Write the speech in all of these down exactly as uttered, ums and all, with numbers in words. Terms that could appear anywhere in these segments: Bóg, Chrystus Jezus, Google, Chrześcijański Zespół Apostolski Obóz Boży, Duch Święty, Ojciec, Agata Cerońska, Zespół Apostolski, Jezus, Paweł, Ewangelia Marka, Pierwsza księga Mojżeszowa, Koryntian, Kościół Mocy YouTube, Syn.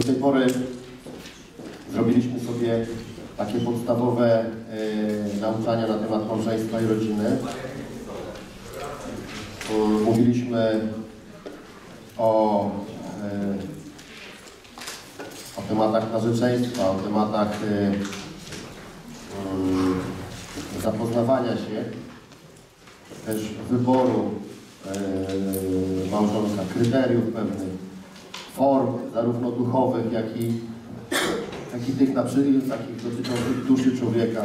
Do tej pory zrobiliśmy sobie takie podstawowe y, nauczania na temat małżeństwa i rodziny. Y, mówiliśmy o, y, o tematach narzeczeństwa, o tematach y, y, zapoznawania się, też wyboru y, małżonka, kryteriów pewnych, form zarówno duchowych, jak i jak i tych na przykład, takich dotyczących duszy człowieka.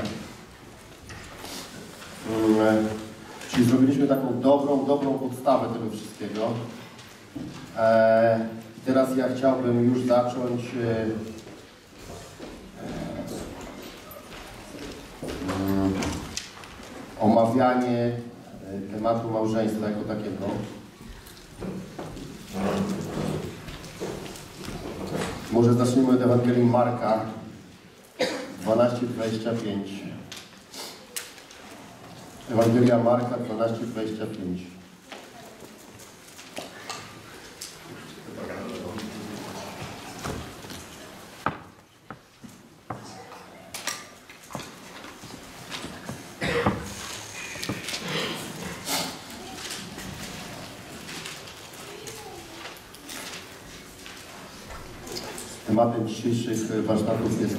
Hmm. Czyli zrobiliśmy taką dobrą, dobrą podstawę tego wszystkiego. Eee, teraz ja chciałbym już zacząć eee, um, omawianie e, tematu małżeństwa jako takiego. Może zacznijmy od Ewangelii Marka dwanaście dwadzieścia pięć. Ewangelia Marka dwanaście dwadzieścia pięć. Tematem dzisiejszych warsztatów jest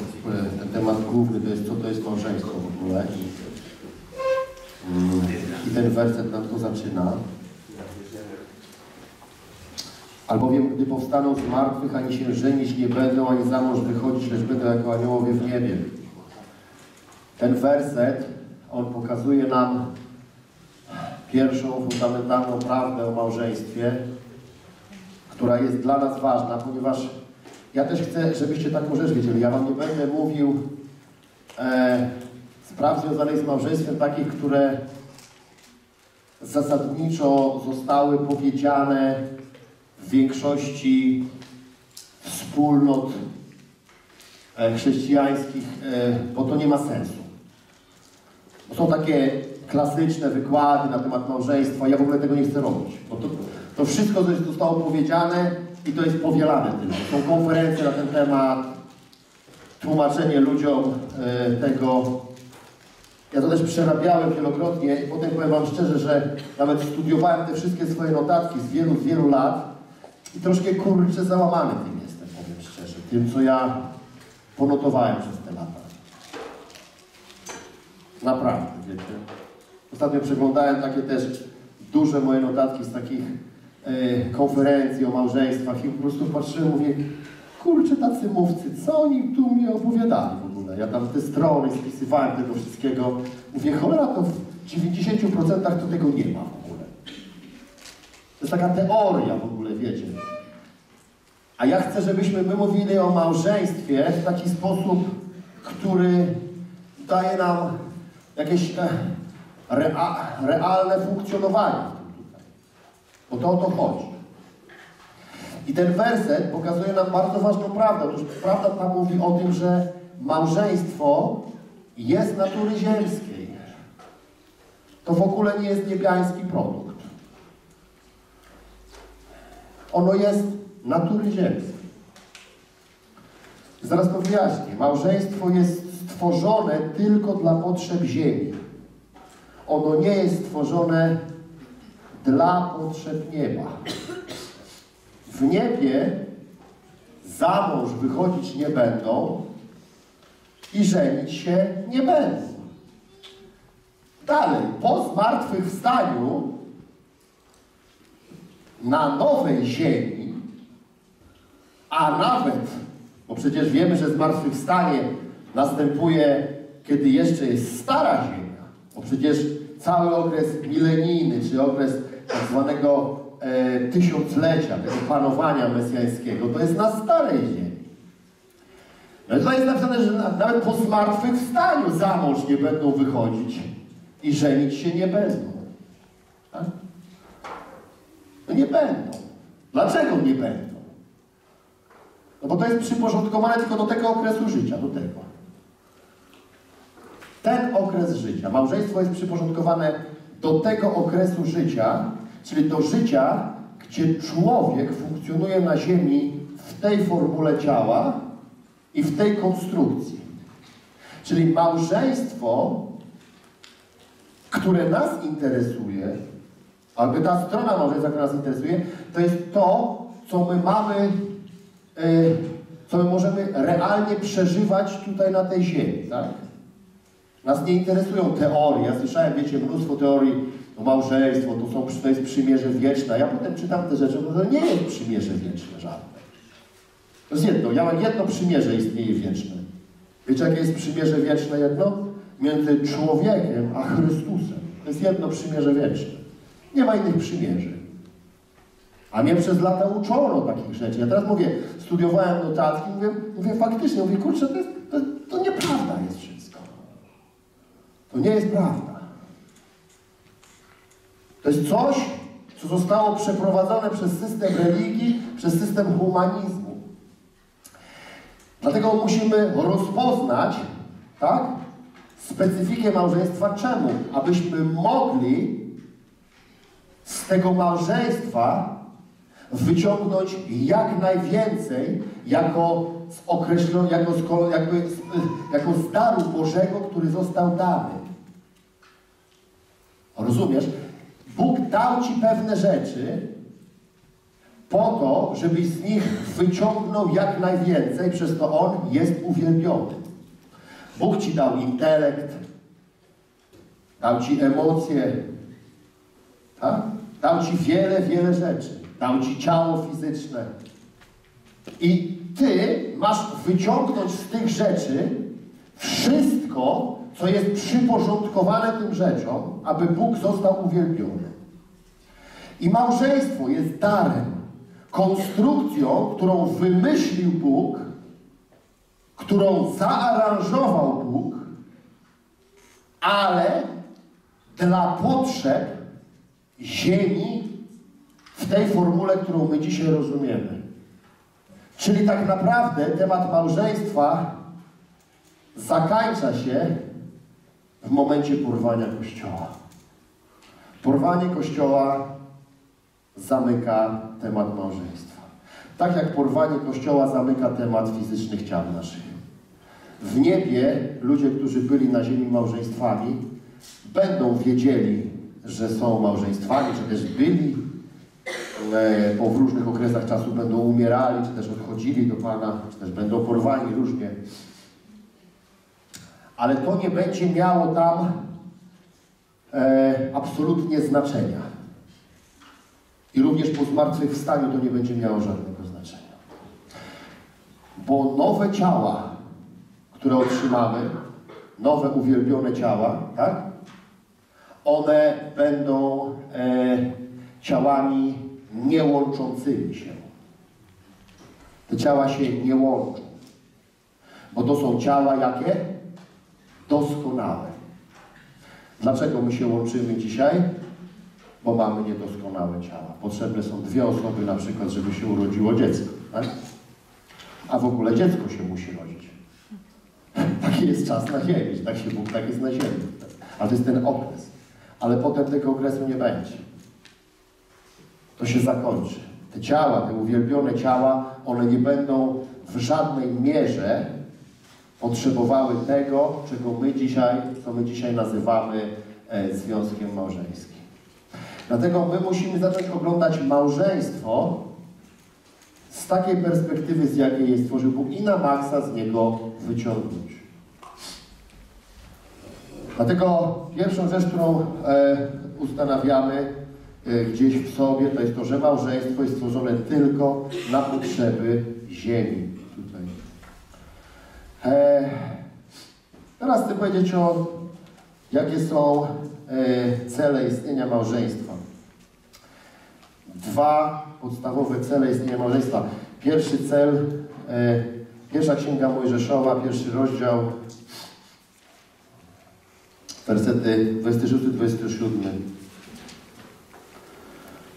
ten temat główny, to jest co to jest małżeństwo w ogóle. I ten werset na to zaczyna. Albowiem, gdy powstaną z martwych, ani się żenić nie będą, ani za mąż wychodzić, lecz będą jako aniołowie w niebie. Ten werset, on pokazuje nam pierwszą fundamentalną prawdę o małżeństwie, która jest dla nas ważna, ponieważ ja też chcę, żebyście taką rzecz wiedzieli. Ja wam nie będę mówił e, spraw związanych z małżeństwem, takich, które zasadniczo zostały powiedziane w większości wspólnot e, chrześcijańskich, e, bo to nie ma sensu. Bo są takie klasyczne wykłady na temat małżeństwa. Ja w ogóle tego nie chcę robić, bo to, to wszystko, co zostało powiedziane, i to jest powielane tym. Są konferencje na ten temat, tłumaczenie ludziom y, tego. Ja to też przerabiałem wielokrotnie i potem powiem wam szczerze, że nawet studiowałem te wszystkie swoje notatki z wielu, wielu lat i troszkę kurczę załamany tym jestem, powiem szczerze, tym co ja ponotowałem przez te lata. Naprawdę, wiecie. Ostatnio przeglądałem takie też duże moje notatki z takich konferencji o małżeństwach i po prostu patrzyłem, mówię, kurczę, tacy mówcy, co oni tu mi opowiadali w ogóle? Ja tam te strony spisywałem tego wszystkiego. Mówię, cholera, to w dziewięćdziesięciu procentach to tego nie ma w ogóle. To jest taka teoria w ogóle, wiecie. A ja chcę, żebyśmy my mówili o małżeństwie w taki sposób, który daje nam jakieś rea realne funkcjonowanie. Bo to o to chodzi. I ten werset pokazuje nam bardzo ważną prawdę. Otóż prawda ta mówi o tym, że małżeństwo jest natury ziemskiej. To w ogóle nie jest niebiański produkt. Ono jest natury ziemskiej. Zaraz to wyjaśnię. Małżeństwo jest stworzone tylko dla potrzeb ziemi. Ono nie jest stworzone dla potrzeb nieba. W niebie za mąż wychodzić nie będą i żenić się nie będą. Dalej, po zmartwychwstaniu na nowej ziemi, a nawet, bo przecież wiemy, że zmartwychwstanie następuje, kiedy jeszcze jest stara ziemia, bo przecież cały okres milenijny, czy okres tak zwanego e, tysiąclecia, tego panowania mesjańskiego, to jest na starej ziemi. No i tutaj jest napisane, że na, nawet po zmartwychwstaniu za mąż nie będą wychodzić i żenić się nie będą. Tak? No nie będą. Dlaczego nie będą? No bo to jest przyporządkowane tylko do tego okresu życia, do tego. Ten okres życia. Małżeństwo jest przyporządkowane do tego okresu życia, czyli do życia, gdzie człowiek funkcjonuje na ziemi w w tej formule ciała i w tej konstrukcji. Czyli małżeństwo, które nas interesuje, albo ta strona małżeństwa, która nas interesuje, to jest to, co my mamy, yy, co my możemy realnie przeżywać tutaj na tej ziemi, tak? Nas nie interesują teorie. Ja słyszałem, wiecie, mnóstwo teorii, no małżeństwo, to, są, to jest przymierze wieczne. Ja potem czytam te rzeczy, bo to nie jest przymierze wieczne żadne. To jest jedno, ja mam jedno przymierze istnieje wieczne. Wiecie, jakie jest przymierze wieczne jedno? Między człowiekiem a Chrystusem. To jest jedno przymierze wieczne. Nie ma innych przymierzy. A mnie przez lata uczono takich rzeczy. Ja teraz mówię, studiowałem notatki, mówię, mówię faktycznie, mówię, kurczę, to, jest, to, to nieprawda jest wszystko. To nie jest prawda. To jest coś, co zostało przeprowadzone przez system religii, przez system humanizmu. Dlatego musimy rozpoznać, tak? Specyfikę małżeństwa. Czemu? Abyśmy mogli z tego małżeństwa wyciągnąć jak najwięcej jako z, określon, jako z, jakby, jako z daru Bożego, który został dany. Rozumiesz? Bóg dał ci pewne rzeczy po to, żebyś z nich wyciągnął jak najwięcej, przez to On jest uwielbiony. Bóg ci dał intelekt, dał ci emocje, tak? Dał ci wiele, wiele rzeczy. Dał ci ciało fizyczne. I ty masz wyciągnąć z tych rzeczy wszystko, co jest przyporządkowane tym rzeczom, aby Bóg został uwielbiony. I małżeństwo jest darem, konstrukcją, którą wymyślił Bóg, którą zaaranżował Bóg, ale dla potrzeb ziemi w tej formule, którą my dzisiaj rozumiemy. Czyli tak naprawdę temat małżeństwa zakończa się w momencie porwania Kościoła. Porwanie Kościoła zamyka temat małżeństwa. Tak jak porwanie Kościoła zamyka temat fizycznych ciał naszych. W niebie ludzie, którzy byli na ziemi małżeństwami, będą wiedzieli, że są małżeństwami, czy też byli, bo w różnych okresach czasu będą umierali, czy też odchodzili do Pana, czy też będą porwani różnie. Ale to nie będzie miało tam e, absolutnie znaczenia. I również po zmartwychwstaniu to nie będzie miało żadnego. Bo nowe ciała, które otrzymamy, nowe uwielbione ciała, tak? One będą e, ciałami nie łączącymi się. Te ciała się nie łączą. Bo to są ciała jakie? Doskonałe. Dlaczego my się łączymy dzisiaj? Bo mamy niedoskonałe ciała. Potrzebne są dwie osoby na przykład, żeby się urodziło dziecko. Tak? A w ogóle dziecko się musi rodzić. Taki jest czas na ziemi, tak się Bóg, tak jest na ziemi. Ale to jest ten okres. Ale potem tego okresu nie będzie. To się zakończy. Te ciała, te uwielbione ciała, one nie będą w żadnej mierze potrzebowały tego, czego my dzisiaj, co my dzisiaj nazywamy e, związkiem małżeńskim. Dlatego my musimy zacząć oglądać małżeństwo z takiej perspektywy, z jakiej je stworzył Bóg i na maksa z niego wyciągnąć. Dlatego pierwszą rzecz, którą e, ustanawiamy e, gdzieś w sobie, to jest to, że małżeństwo jest stworzone tylko na potrzeby ziemi. Tutaj. E, teraz chcę powiedzieć o, jakie są e, cele istnienia małżeństwa. Dwa podstawowe cele istnienia małżeństwa. Pierwszy cel, e, Pierwsza Księga Mojżeszowa, pierwszy rozdział, wersety dwudziesty szósty do dwudziestego siódmego.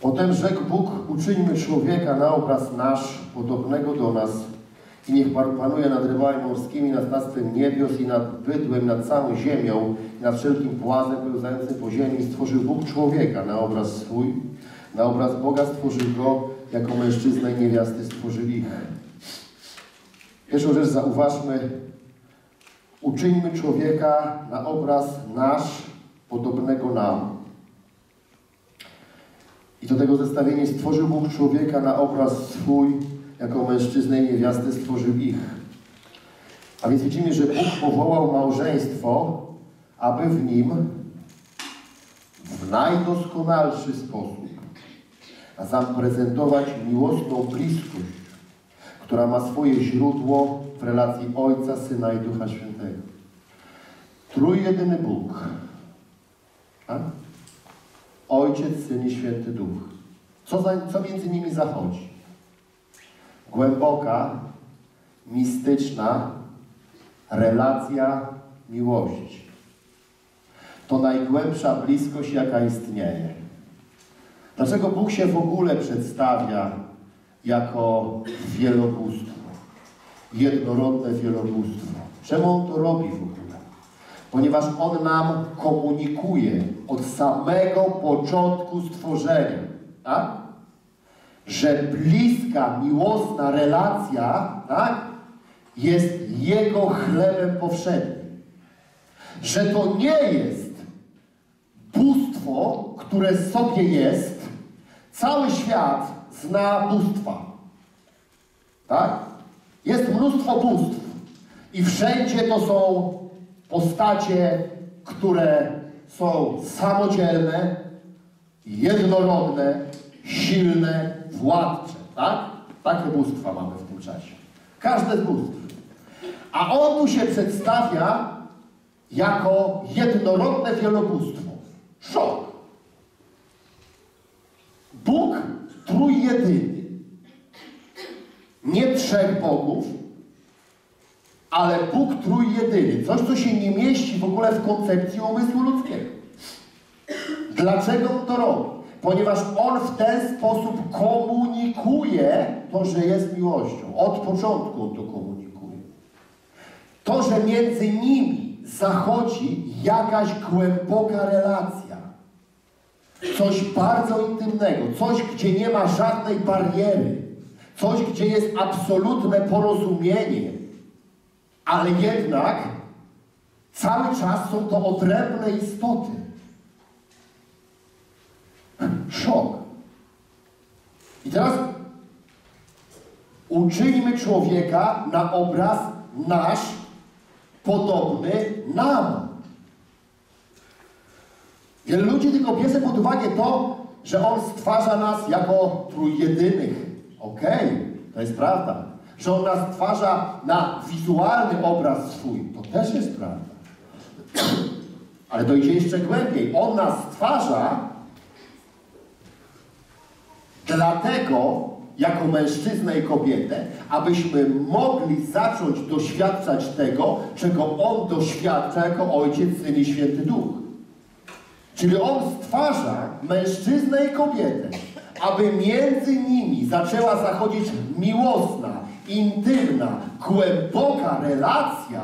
Potem rzekł Bóg, uczyńmy człowieka na obraz nasz, podobnego do nas, i niech panuje nad rybami morskimi, nad ptactwem niebios i nad bydłem, nad całą ziemią, i nad wszelkim płazem pełzającym po ziemi. Stworzył Bóg człowieka na obraz swój. Na obraz Boga stworzył go, jako mężczyzna i niewiasty stworzyli. Pierwszą rzecz zauważmy. Uczyńmy człowieka na obraz nasz, podobnego nam. I do tego zestawienia stworzył Bóg człowieka na obraz swój, jako mężczyznę i niewiastę stworzył ich. A więc widzimy, że Bóg powołał małżeństwo, aby w nim w najdoskonalszy sposób zaprezentować miłosną bliskość, która ma swoje źródło w relacji Ojca, Syna i Ducha Świętego. Trójjedyny Bóg. Tak? Ojciec, Syn i Święty Duch. Co, za, co między nimi zachodzi? Głęboka, mistyczna relacja miłości. To najgłębsza bliskość, jaka istnieje. Dlaczego Bóg się w ogóle przedstawia jako wielobóstwo? Jednorodne wielobóstwo. Czemu On to robi w ogóle? Ponieważ On nam komunikuje od samego początku stworzenia, tak? Że bliska, miłosna relacja, tak? Jest Jego chlebem powszednim. Że to nie jest bóstwo, które sobie jest. Cały świat zna bóstwa. Tak? Jest mnóstwo bóstw i wszędzie to są postacie, które są samodzielne, jednorodne, silne, władcze, tak? Takie bóstwa mamy w tym czasie. Każde z bóstw. A on tu się przedstawia jako jednorodne wielobóstwo. Szok! Bóg trójjedyny. Nie trzech bogów, ale Bóg trójjedyny. Coś, co się nie mieści w ogóle w koncepcji umysłu ludzkiego. Dlaczego on to robi? Ponieważ on w ten sposób komunikuje to, że jest miłością. Od początku on to komunikuje. To, że między nimi zachodzi jakaś głęboka relacja. Coś bardzo intymnego. Coś, gdzie nie ma żadnej bariery. Coś, gdzie jest absolutne porozumienie, ale jednak cały czas są to odrębne istoty. Szok. I teraz uczyńmy człowieka na obraz nasz, podobny nam. Wielu ludzi tylko bierze pod uwagę to, że on stwarza nas jako trójjedynych. Okej, okay, to jest prawda. Że on nas stwarza na wizualny obraz swój. To też jest prawda. Ale to idzie jeszcze głębiej. On nas stwarza dlatego, jako mężczyznę i kobietę, abyśmy mogli zacząć doświadczać tego, czego on doświadcza jako Ojciec, Syn i Święty Duch. Czyli on stwarza mężczyznę i kobietę, aby między nimi zaczęła zachodzić miłosna, intymna, głęboka relacja,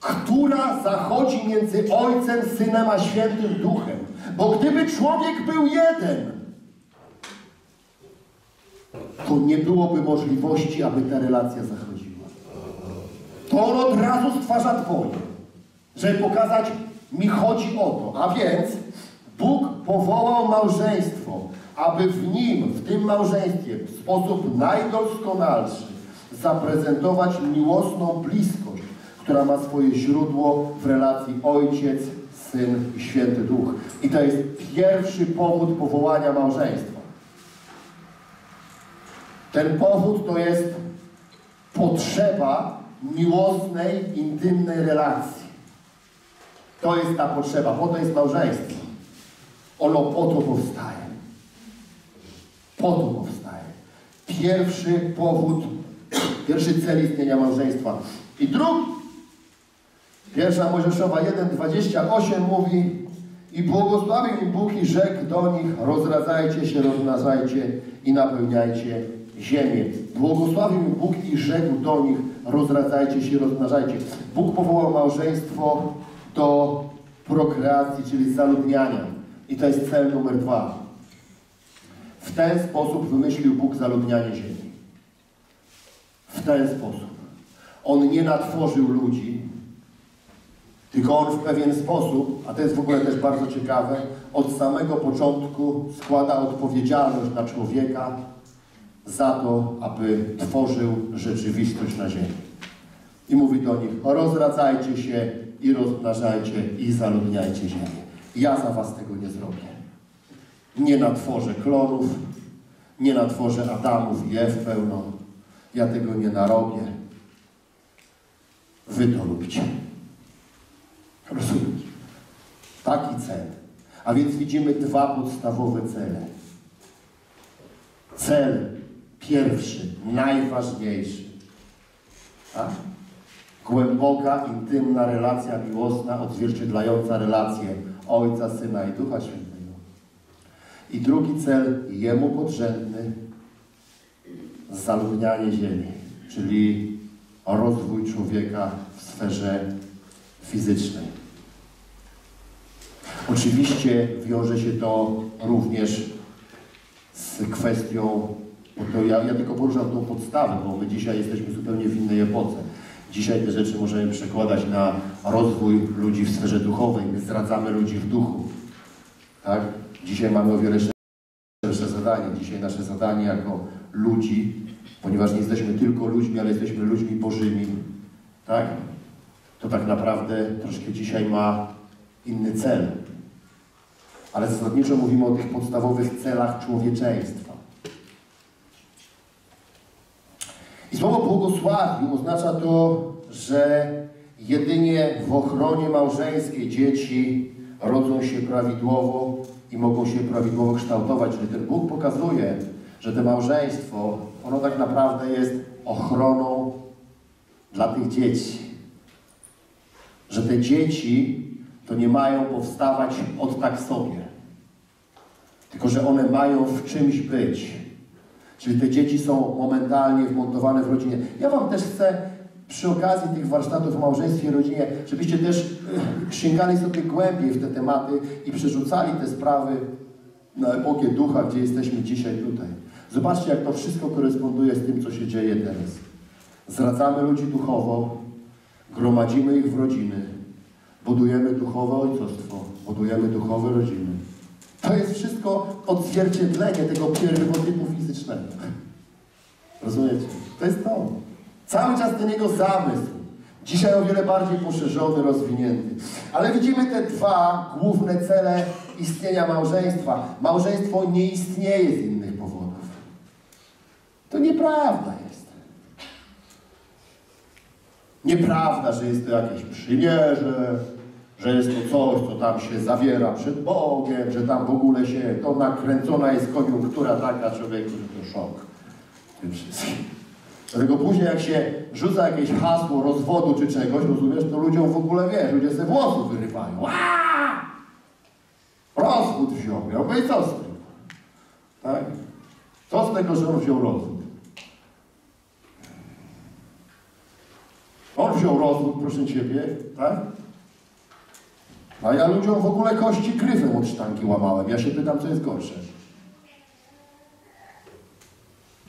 która zachodzi między Ojcem, Synem a Świętym Duchem. Bo gdyby człowiek był jeden, to nie byłoby możliwości, aby ta relacja zachodziła. To on od razu stwarza dwoje, żeby pokazać, mi chodzi o to. A więc Bóg powołał małżeństwo, aby w nim, w tym małżeństwie, w sposób najdoskonalszy zaprezentować miłosną bliskość, która ma swoje źródło w relacji Ojciec, Syn i Święty Duch. I to jest pierwszy powód powołania małżeństwa. Ten powód to jest potrzeba miłosnej, intymnej relacji. To jest ta potrzeba, bo to jest małżeństwo. Ono po to powstaje. Po to powstaje. Pierwszy powód, pierwszy cel istnienia małżeństwa. I drugi. Pierwsza Mojżeszowa jeden, dwadzieścia osiem mówi: i błogosławił im Bóg i rzekł do nich: rozradzajcie się, rozmnażajcie i napełniajcie ziemię. Błogosławił im Bóg i rzekł do nich: rozradzajcie się, rozmnażajcie. Bóg powołał małżeństwo do prokreacji, czyli zaludniania. I to jest cel numer dwa. W W ten sposób wymyślił Bóg zaludnianie ziemi. W ten sposób. On nie natworzył ludzi, tylko on w pewien sposób, a to jest w ogóle też bardzo ciekawe, od samego początku składa odpowiedzialność na człowieka za to, aby tworzył rzeczywistość na ziemi. I mówi do nich: rozradzajcie się i rozmnażajcie i zaludniajcie ziemię. Ja za was tego nie zrobię. Nie natworzę klonów, nie natworzę Adamów i Ew pełno. Ja tego nie narobię. Wy to lubicie. Rozumiecie? Taki cel. A więc widzimy dwa podstawowe cele. Cel pierwszy, najważniejszy. Tak? Głęboka, intymna relacja miłosna, odzwierciedlająca relację Ojca, Syna i Ducha Świętego. I drugi cel, jemu podrzędny, zaludnianie ziemi, czyli rozwój człowieka w sferze fizycznej. Oczywiście wiąże się to również z kwestią, to ja, ja tylko poruszam tą podstawę, bo my dzisiaj jesteśmy zupełnie w innej epoce. Dzisiaj te rzeczy możemy przekładać na rozwój ludzi w sferze duchowej. My zdradzamy ludzi w duchu. Tak? Dzisiaj mamy o wiele szersze zadanie. Dzisiaj nasze zadanie jako ludzi, ponieważ nie jesteśmy tylko ludźmi, ale jesteśmy ludźmi bożymi, tak? To tak naprawdę troszkę dzisiaj ma inny cel. Ale zasadniczo mówimy o tych podstawowych celach człowieczeństwa. I słowo błogosławił oznacza to, że jedynie w ochronie małżeńskiej dzieci rodzą się prawidłowo i mogą się prawidłowo kształtować. Czyli ten Bóg pokazuje, że to małżeństwo, ono tak naprawdę jest ochroną dla tych dzieci. Że te dzieci to nie mają powstawać od tak sobie. Tylko że one mają w czymś być. Czyli te dzieci są momentalnie wmontowane w rodzinie. Ja wam też chcę przy okazji tych warsztatów w małżeństwie i rodzinie, żebyście też sięgali sobie głębiej w te tematy i przerzucali te sprawy na epokę ducha, gdzie jesteśmy dzisiaj tutaj. Zobaczcie, jak to wszystko koresponduje z tym, co się dzieje teraz. Zradzamy ludzi duchowo, gromadzimy ich w rodziny, budujemy duchowe ojcostwo, budujemy duchowe rodziny. To jest wszystko odzwierciedlenie tego pierwotypu fizycznego. Rozumiecie? To jest to. Cały czas ten jego zamysł. Dzisiaj o wiele bardziej poszerzony, rozwinięty. Ale widzimy te dwa główne cele istnienia małżeństwa. Małżeństwo nie istnieje z innych powodów. To nieprawda jest. Nieprawda, że jest to jakieś przymierze, że jest to coś, co tam się zawiera przed Bogiem, że tam w ogóle się to nakręcona jest koniunktura taka człowieku, że to szok tym wszystkim. Dlatego później, jak się rzuca jakieś hasło rozwodu czy czegoś, rozumiesz, to ludziom w ogóle, wiesz, ludzie sobie włosów wyrywają. Aaaa! Rozwód wziął, ja mówię, i co z tego? Tak? Co z tego, że on wziął rozwód? On wziął rozwód, proszę ciebie, tak? A ja ludziom w ogóle kości gryfem od sztangi łamałem. Ja się pytam, co jest gorsze.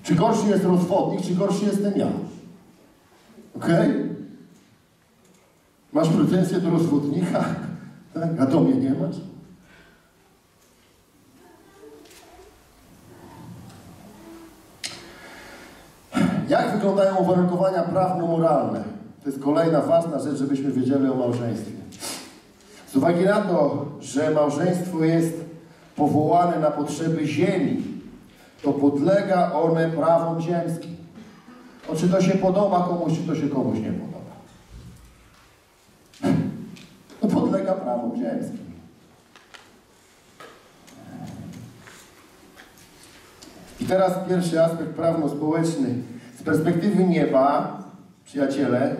Czy gorszy jest rozwodnik, czy gorszy jestem ja? Okej? Okay? Masz pretensje do rozwodnika? Tak? A do mnie nie masz? Jak wyglądają uwarunkowania prawno-moralne? To jest kolejna ważna rzecz, żebyśmy wiedzieli o małżeństwie. Z uwagi na to, że małżeństwo jest powołane na potrzeby ziemi, to podlega one prawom ziemskim. To czy to się podoba komuś, czy to się komuś nie podoba. To podlega prawom ziemskim. I teraz pierwszy aspekt prawno-społeczny. Z perspektywy nieba, przyjaciele,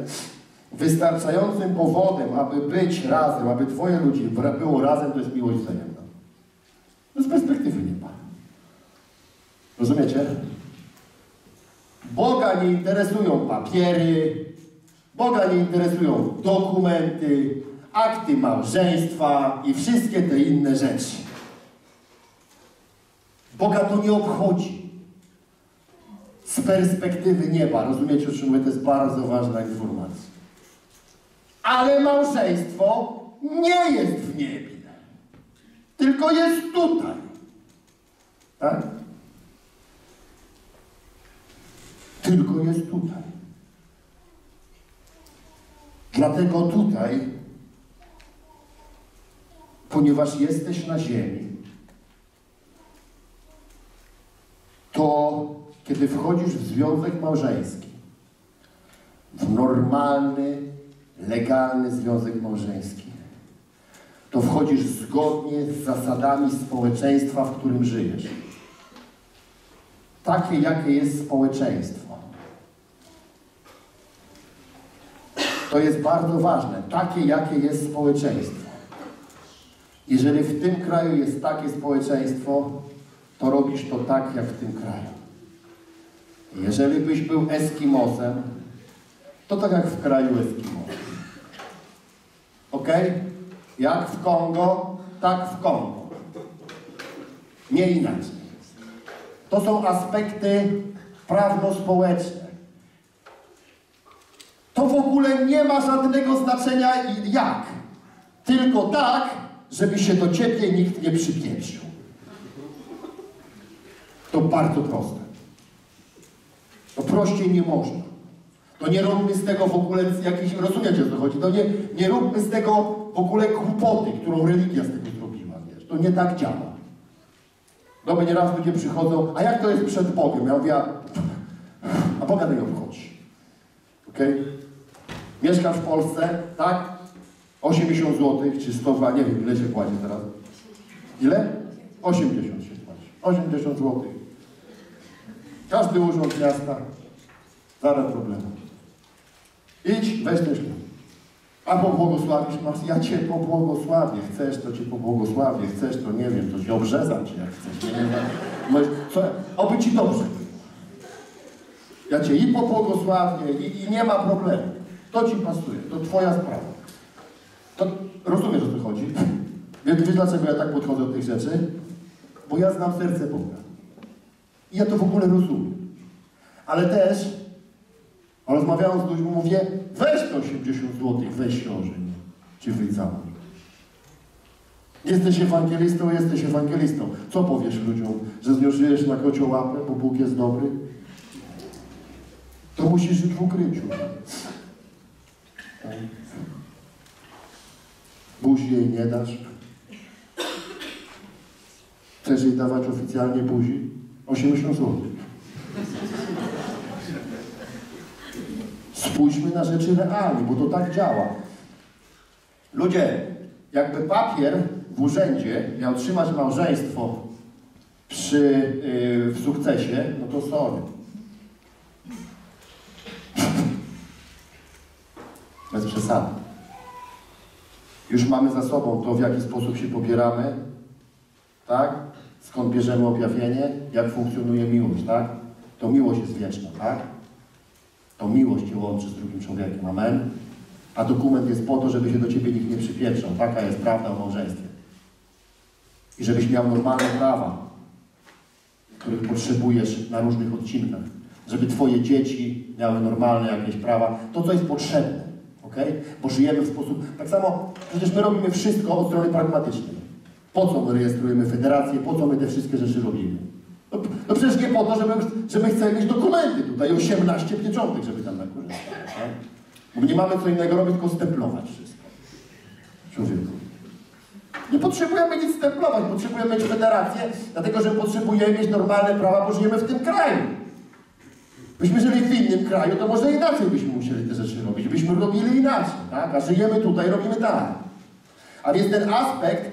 wystarczającym powodem, aby być razem, aby dwoje ludzi było razem, to jest miłość wzajemna. To z perspektywy nieba. Rozumiecie? Boga nie interesują papiery, Boga nie interesują dokumenty, akty małżeństwa i wszystkie te inne rzeczy. Boga to nie obchodzi. Z perspektywy nieba, rozumiecie, o czym mówię, to jest bardzo ważna informacja. Ale małżeństwo nie jest w niebie, tylko jest tutaj. Tak? Tylko jest tutaj. Dlatego tutaj, ponieważ jesteś na ziemi, to kiedy wchodzisz w związek małżeński, w normalny, legalny związek małżeński, to wchodzisz zgodnie z zasadami społeczeństwa, w którym żyjesz. Takie, jakie jest społeczeństwo. To jest bardzo ważne. Takie, jakie jest społeczeństwo. Jeżeli w tym kraju jest takie społeczeństwo, to robisz to tak, jak w tym kraju. Jeżeli byś był Eskimosem, to tak jak w kraju Eskimosem. Ok? Jak w Kongo, tak w Kongo. Nie inaczej. To są aspekty prawno-społeczne. To w ogóle nie ma żadnego znaczenia jak. Tylko tak, żeby się do ciebie nikt nie przypieprzył. To bardzo proste. To prościej nie można. To nie róbmy z tego w ogóle jakiś, rozumiecie, o co chodzi? To nie, nie róbmy z tego w ogóle kłopoty, którą religia z tego zrobiła, wiesz? To nie tak działa. Do mnie nieraz ludzie przychodzą, a jak to jest przed Bogiem? Ja mówię, a Boga tego obchodzi. Okej? Okay? Mieszkasz w Polsce, tak? osiemdziesiąt złotych czy sto, nie wiem, ile się płaci teraz? Ile? osiemdziesiąt się płaci. osiemdziesiąt złotych. Każdy urząd miasta. Zaraz problemu. Idź, weź ten ślub. A pobłogosławisz, masz, ja cię pobłogosławię, chcesz, to cię pobłogosławię, chcesz, to nie wiem, to cię obrzezam cię, jak chcesz, nie wiem, co, oby ci dobrze. Ja cię i pobłogosławię, i, i nie ma problemu. To ci pasuje, to twoja sprawa. To rozumiesz, o co chodzi? Wiesz, wiesz, dlaczego ja tak podchodzę do tych rzeczy? Bo ja znam serce Boga. I ja to w ogóle rozumiem. Ale też rozmawiając z ludźmi, mówię, weź te osiemdziesiąt złotych, weź się ożeń, czy wyjdź za mną. Jesteś ewangelistą, jesteś ewangelistą. Co powiesz ludziom, że znioszyjesz na kocio łapę, bo Bóg jest dobry? To musisz żyć w ukryciu. Buzi jej nie dasz. Chcesz jej dawać oficjalnie buzi? osiemdziesiąt złotych. Spójrzmy na rzeczy realnie, bo to tak działa. Ludzie, jakby papier w urzędzie miał trzymać małżeństwo przy, yy, w sukcesie, no to sorry. Bez przesady. Już mamy za sobą to, w jaki sposób się pobieramy, tak? Skąd bierzemy objawienie, jak funkcjonuje miłość, tak? To miłość jest wieczna, tak? To miłość cię łączy z drugim człowiekiem, amen? A dokument jest po to, żeby się do ciebie nikt nie przypieprzał. Taka jest prawda o małżeństwie. I żebyś miał normalne prawa, których potrzebujesz na różnych odcinkach. Żeby twoje dzieci miały normalne jakieś prawa. To, co jest potrzebne, okej? Bo żyjemy w sposób... Tak samo, przecież my robimy wszystko od strony pragmatycznej. Po co my rejestrujemy federację, po co my te wszystkie rzeczy robimy? No, no przecież nie po to, żeby, że my chcemy mieć dokumenty tutaj, osiemnaście pieczątek, żeby tam nakorzystać, tak? Bo nie mamy co innego robić, tylko stemplować wszystko. Człowieku. Nie potrzebujemy nic stemplować, potrzebujemy mieć federację, dlatego, że potrzebujemy mieć normalne prawa, bo żyjemy w tym kraju. Byśmy żyli w innym kraju, to może inaczej byśmy musieli te rzeczy robić, byśmy robili inaczej, tak? A żyjemy tutaj, robimy tak. A więc ten aspekt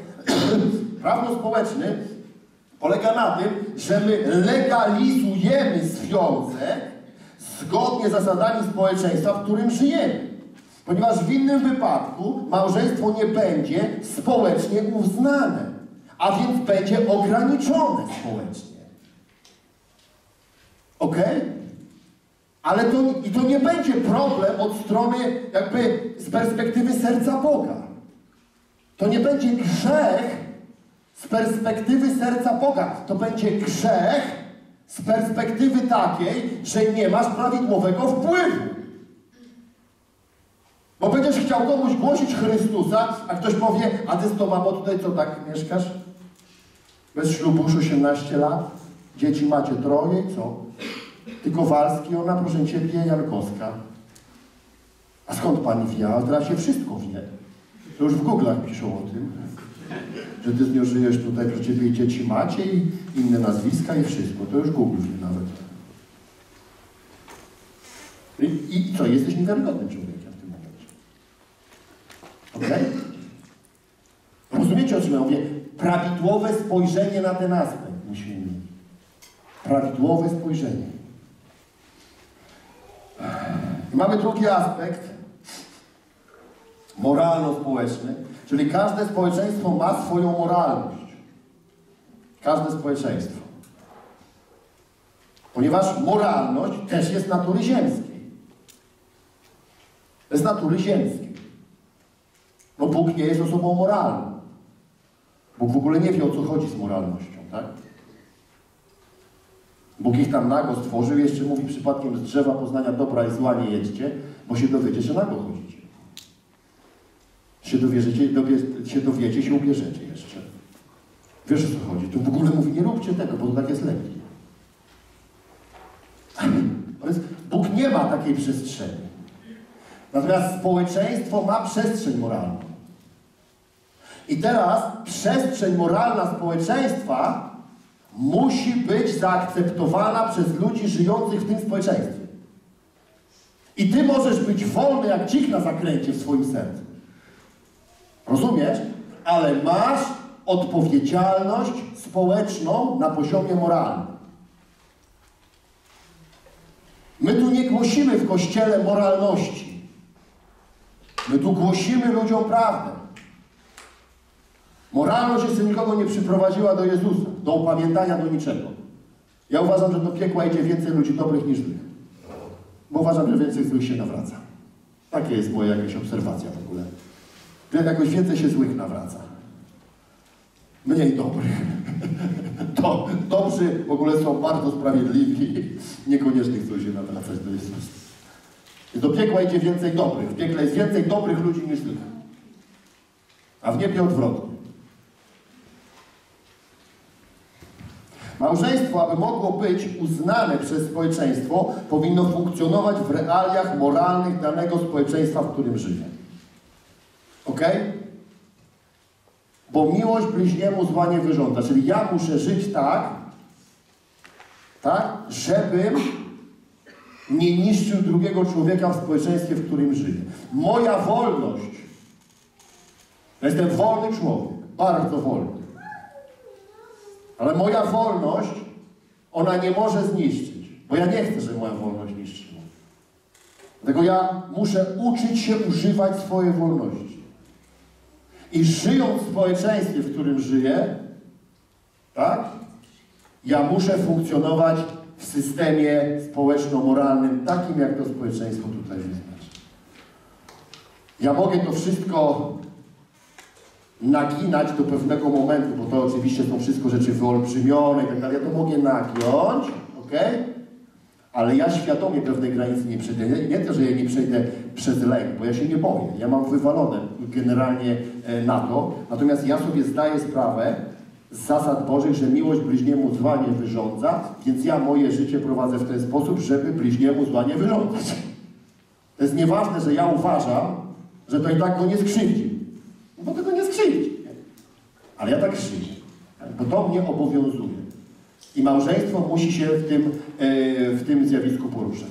prawno-społeczny polega na tym, że my legalizujemy związek zgodnie z zasadami społeczeństwa, w którym żyjemy. Ponieważ w innym wypadku małżeństwo nie będzie społecznie uznane, a więc będzie ograniczone społecznie. Ok? Ale to, i to nie będzie problem od strony jakby z perspektywy serca Boga. To nie będzie grzech Z perspektywy serca Boga to będzie grzech z perspektywy takiej, że nie masz prawidłowego wpływu. Bo będziesz chciał komuś głosić Chrystusa, a ktoś powie, a ty z tą mamą tutaj co tak mieszkasz? Bez ślubu już osiemnaście lat, dzieci macie troje, co? Ty Kowalski, ona proszę ciebie, Jankowska. A skąd pani wie? A teraz się wszystko wie. To już w Google'ach piszą o tym, że ty z nią żyjesz tutaj, że ciebie dzieci macie i inne nazwiska i wszystko. To już Google wie nawet. I, i co? Jesteś niewiarygodnym człowiekiem w tym momencie. Okej? Okay? Rozumiecie, o czym ja mówię? Prawidłowe spojrzenie na ten aspekt musimy mieć. Prawidłowe spojrzenie. I mamy drugi aspekt, moralno-społeczny, czyli każde społeczeństwo ma swoją moralność. Każde społeczeństwo. Ponieważ moralność też jest natury ziemskiej. Jest natury ziemskiej. No Bóg nie jest osobą moralną. Bóg w ogóle nie wie, o co chodzi z moralnością, tak? Bóg ich tam nago stworzył, jeszcze mówi przypadkiem z drzewa poznania dobra i zła nie jedźcie, bo się dowiecie, że nago chodzicie. Się dowiecie, się dowiecie, się ubierzecie jeszcze. Wiesz, o co chodzi? Tu w ogóle mówi, nie róbcie tego, bo to tak jest lepiej. Bóg nie ma takiej przestrzeni. Natomiast społeczeństwo ma przestrzeń moralną. I teraz przestrzeń moralna społeczeństwa musi być zaakceptowana przez ludzi żyjących w tym społeczeństwie. I ty możesz być wolny jak dzik na zakręcie w swoim sercu. Rozumiesz? Ale masz odpowiedzialność społeczną na poziomie moralnym. My tu nie głosimy w Kościele moralności. My tu głosimy ludziom prawdę. Moralność jeszcze nikogo nie przyprowadziła do Jezusa, do upamiętania, do niczego. Ja uważam, że do piekła idzie więcej ludzi dobrych niż złych. Bo uważam, że więcej złych się nawraca. Takie jest moja jakaś obserwacja w ogóle. Że jakoś więcej się złych nawraca. Mniej dobrych. To, dobrzy w ogóle są bardzo sprawiedliwi. Niekoniecznie chcą się nawracać do Jezusa. I do piekła idzie więcej dobrych. W piekle jest więcej dobrych ludzi niż złych. A w niebie odwrotnie. Małżeństwo, aby mogło być uznane przez społeczeństwo, powinno funkcjonować w realiach moralnych danego społeczeństwa, w którym żyje. Ok? Bo miłość bliźniemu zła nie wyrządza. Czyli ja muszę żyć tak, tak, żebym nie niszczył drugiego człowieka w społeczeństwie, w którym żyję. Moja wolność. Ja jestem wolny człowiek. Bardzo wolny. Ale moja wolność, ona nie może zniszczyć. Bo ja nie chcę, żeby moja wolność niszczyła. Dlatego ja muszę uczyć się używać swojej wolności. I żyjąc w społeczeństwie, w którym żyję, tak? Ja muszę funkcjonować w systemie społeczno-moralnym, takim jak to społeczeństwo tutaj wyznacza. Ja mogę to wszystko naginać do pewnego momentu, bo to oczywiście są wszystko rzeczy wyolbrzymione i tak dalej. Ja to mogę nagiąć, ok? Ale ja świadomie pewnej granicy nie przejdę. Nie to, że ja nie przejdę przez lęk, bo ja się nie boję. Ja mam wywalone generalnie na to. Natomiast ja sobie zdaję sprawę z zasad Bożych, że miłość bliźniemu zła nie wyrządza, więc ja moje życie prowadzę w ten sposób, żeby bliźniemu zła nie wyrządzać. To jest nieważne, że ja uważam, że to i tak go nie skrzywdzi. Bo tego nie skrzywdzi. Ale ja tak krzywdzę. Bo to mnie obowiązuje. I małżeństwo musi się w tym, yy, w tym zjawisku poruszać.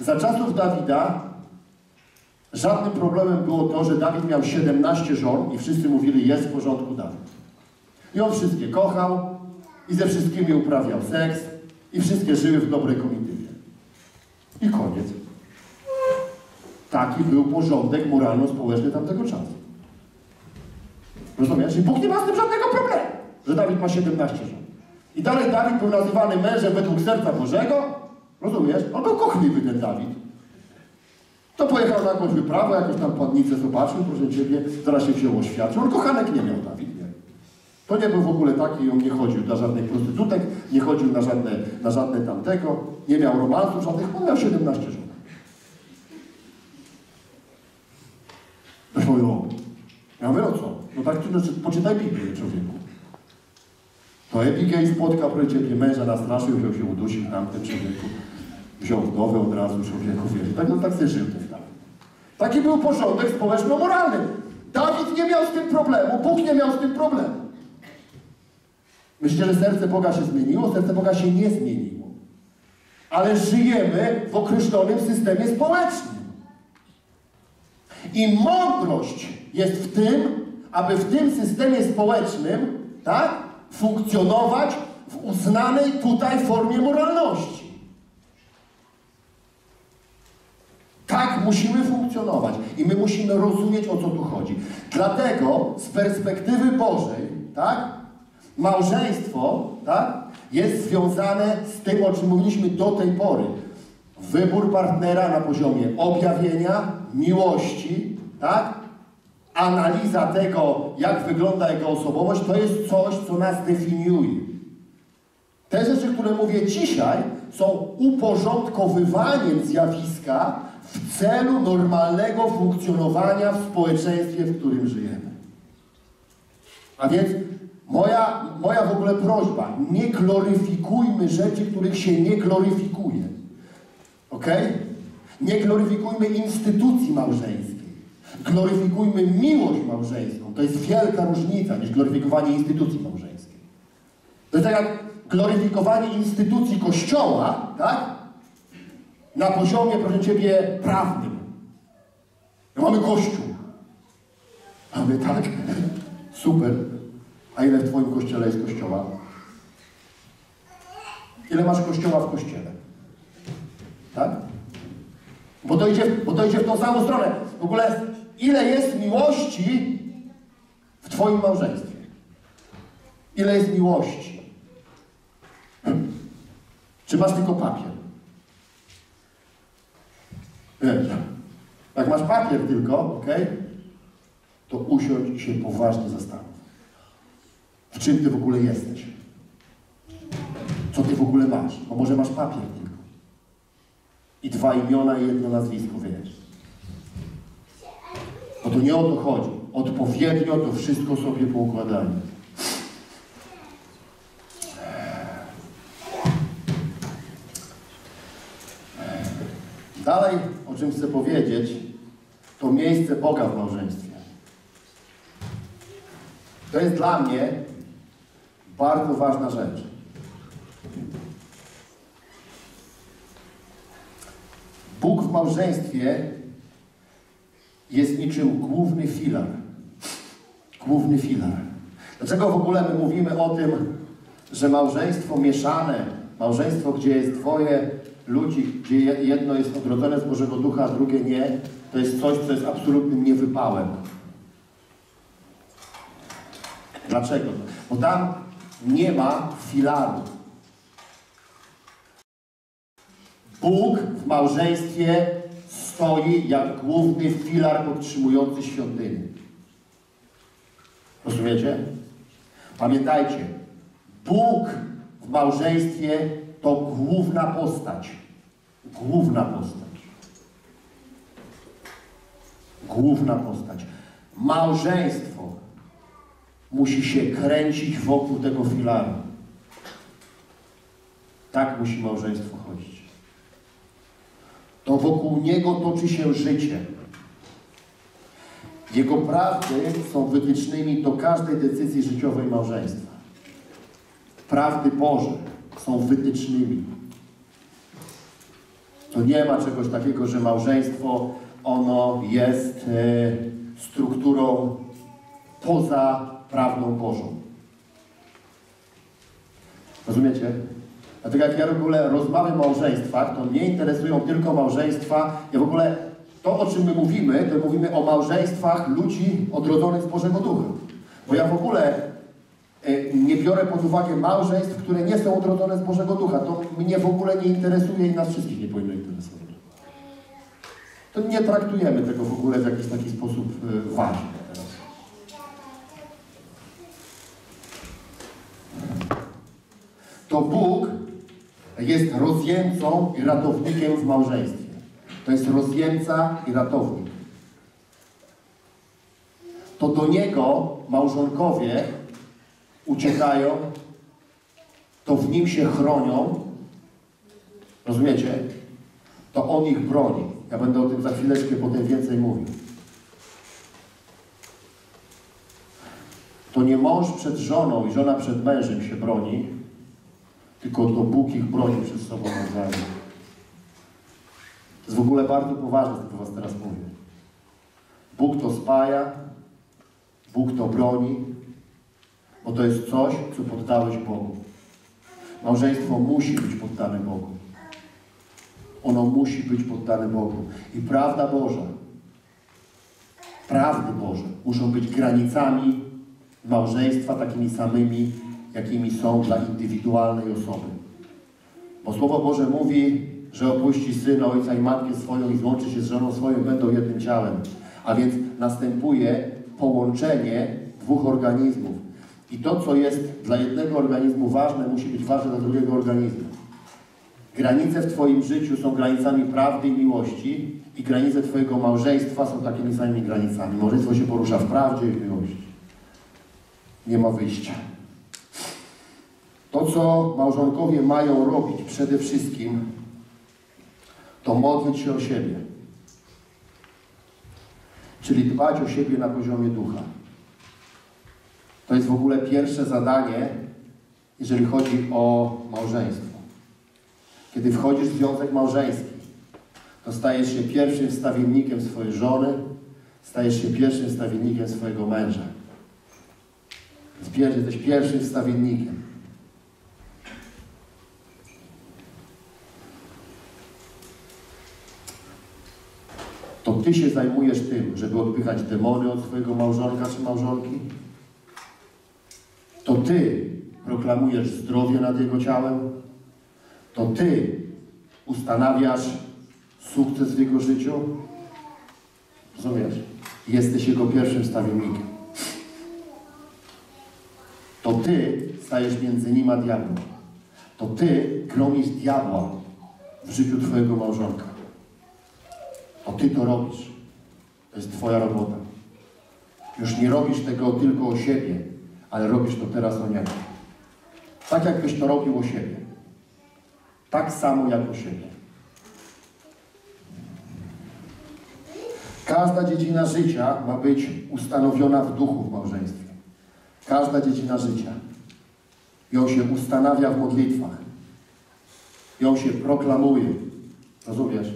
Za czasów Dawida żadnym problemem było to, że Dawid miał siedemnaście żon i wszyscy mówili, jest w porządku Dawid. I on wszystkie kochał i ze wszystkimi uprawiał seks i wszystkie żyły w dobrej komitywie. I koniec. Taki był porządek moralno-społeczny tamtego czasu. Rozumiesz? I Bóg nie ma z tym żadnego problemu, że Dawid ma siedemnaście żon. I dalej Dawid był nazywany mężem według serca Bożego. Rozumiesz? On był kochliwy, ten Dawid. To pojechał na jakąś wyprawę, jakąś tam pannicę zobaczył, proszę ciebie, zaraz się wzięło świat. On kochanek nie miał, Dawid, nie? To nie był w ogóle taki, on nie chodził na żadnych prostytutek, nie chodził na żadne, na żadne tamtego, nie miał romansów żadnych, on miał siedemnaście żon. Ktoś mówił, o, ja mówię, o co? No tak, ty, no, poczytaj Biblię, człowieku. To Epigej spotkał przeciwnie męża, nastraszył, wziął się udusił tamten człowieku. Wziął wdowę od razu człowieku, wiesz, tak, no tak sobie żył ten tam. Taki był porządek społeczno-moralny. Dawid nie miał z tym problemu, Bóg nie miał z tym problemu. Myślę, że serce Boga się zmieniło, serce Boga się nie zmieniło. Ale żyjemy w określonym systemie społecznym. I mądrość jest w tym, aby w tym systemie społecznym, tak, funkcjonować w uznanej tutaj formie moralności. Tak musimy funkcjonować i my musimy rozumieć, o co tu chodzi. Dlatego z perspektywy Bożej, tak, małżeństwo, tak, jest związane z tym, o czym mówiliśmy do tej pory. Wybór partnera na poziomie objawienia, miłości, tak? Analiza tego, jak wygląda jego osobowość, to jest coś, co nas definiuje. Te rzeczy, które mówię dzisiaj, są uporządkowywaniem zjawiska w celu normalnego funkcjonowania w społeczeństwie, w którym żyjemy. A więc moja, moja w ogóle prośba, nie gloryfikujmy rzeczy, których się nie gloryfikuje. Ok? Nie gloryfikujmy instytucji małżeńskiej. Gloryfikujmy miłość małżeńską. To jest wielka różnica niż gloryfikowanie instytucji małżeńskiej. To jest tak jak gloryfikowanie instytucji Kościoła, tak? Na poziomie, proszę Ciebie, prawnym. Ja mamy Kościół. A my tak, super. A ile w Twoim Kościele jest Kościoła? Ile masz Kościoła w Kościele? Tak? Bo to, idzie, bo to idzie w tą samą stronę. W ogóle ile jest miłości w Twoim małżeństwie? Ile jest miłości? Czy masz tylko papier? Wiesz, jak masz papier tylko, ok? To usiądź i się poważnie zastanów. W czym Ty w ogóle jesteś? Co Ty w ogóle masz? Bo może masz papier tylko. I dwa imiona i jedno nazwisko, wiesz. Bo to nie o to chodzi. Odpowiednio to wszystko sobie poukładamy. Dalej, o czym chcę powiedzieć, to miejsce Boga w małżeństwie. To jest dla mnie bardzo ważna rzecz. Bóg w małżeństwie jest niczym główny filar. Główny filar. Dlaczego w ogóle my mówimy o tym, że małżeństwo mieszane, małżeństwo, gdzie jest dwoje ludzi, gdzie jedno jest odrodzone z Bożego Ducha, a drugie nie, to jest coś, co jest absolutnym niewypałem. Dlaczego? Bo tam nie ma filaru. Bóg w małżeństwie stoi jak główny filar podtrzymujący świątynię. Rozumiecie? Pamiętajcie, Bóg w małżeństwie to główna postać. Główna postać. Główna postać. Małżeństwo musi się kręcić wokół tego filaru. Tak musi małżeństwo chodzić. To wokół niego toczy się życie. Jego prawdy są wytycznymi do każdej decyzji życiowej małżeństwa. Prawdy Boże są wytycznymi. To nie ma czegoś takiego, że małżeństwo, ono jest e, strukturą poza prawdą Bożą. Rozumiecie? Dlatego jak ja w ogóle rozmawiam o małżeństwach, to mnie interesują tylko małżeństwa. Ja w ogóle to, o czym my mówimy, to mówimy o małżeństwach ludzi odrodzonych z Bożego Ducha. Bo ja w ogóle y, nie biorę pod uwagę małżeństw, które nie są odrodzone z Bożego Ducha. To mnie w ogóle nie interesuje i nas wszystkich nie powinno interesować. To nie traktujemy tego w ogóle w jakiś taki sposób y, ważny teraz. to Bóg jest rozjemcą i ratownikiem w małżeństwie. To jest rozjemca i ratownik. To do Niego małżonkowie uciekają, to w Nim się chronią. Rozumiecie? To On ich broni. Ja będę o tym za chwileczkę potem więcej mówił. To nie mąż przed żoną i żona przed mężem się broni, tylko to Bóg ich broni przed sobą nawzajem. To jest w ogóle bardzo poważne, co do was teraz mówię. Bóg to spaja, Bóg to broni, bo to jest coś, co poddałeś Bogu. Małżeństwo musi być poddane Bogu. Ono musi być poddane Bogu. I prawda Boża, prawdy Boże muszą być granicami małżeństwa takimi samymi, jakimi są dla indywidualnej osoby. Bo Słowo Boże mówi, że opuści syna, ojca i matkę swoją i złączy się z żoną swoją, będą jednym ciałem. A więc następuje połączenie dwóch organizmów. I to, co jest dla jednego organizmu ważne, musi być ważne dla drugiego organizmu. Granice w Twoim życiu są granicami prawdy i miłości i granice Twojego małżeństwa są takimi samymi granicami. Małżeństwo się porusza w prawdzie i w miłości. Nie ma wyjścia. To, co małżonkowie mają robić przede wszystkim, to modlić się o siebie. Czyli dbać o siebie na poziomie ducha. To jest w ogóle pierwsze zadanie, jeżeli chodzi o małżeństwo. Kiedy wchodzisz w związek małżeński, to stajesz się pierwszym stawiennikiem swojej żony, stajesz się pierwszym stawiennikiem swojego męża. Jesteś pierwszym wstawiennikiem. To Ty się zajmujesz tym, żeby odpychać demony od swojego małżonka czy małżonki. To Ty proklamujesz zdrowie nad jego ciałem. To Ty ustanawiasz sukces w jego życiu. Rozumiesz? Jesteś jego pierwszym stawiennikiem. To Ty stajesz między nim a diabłem. To Ty gromisz diabła w życiu Twojego małżonka. To Ty to robisz. To jest Twoja robota. Już nie robisz tego tylko o siebie, ale robisz to teraz o niego. Tak jakbyś to robił o siebie. Tak samo jak o siebie. Każda dziedzina życia ma być ustanowiona w duchu w małżeństwie. Każda dziedzina życia. Ją się ustanawia w modlitwach. Ją się proklamuje. Rozumiesz?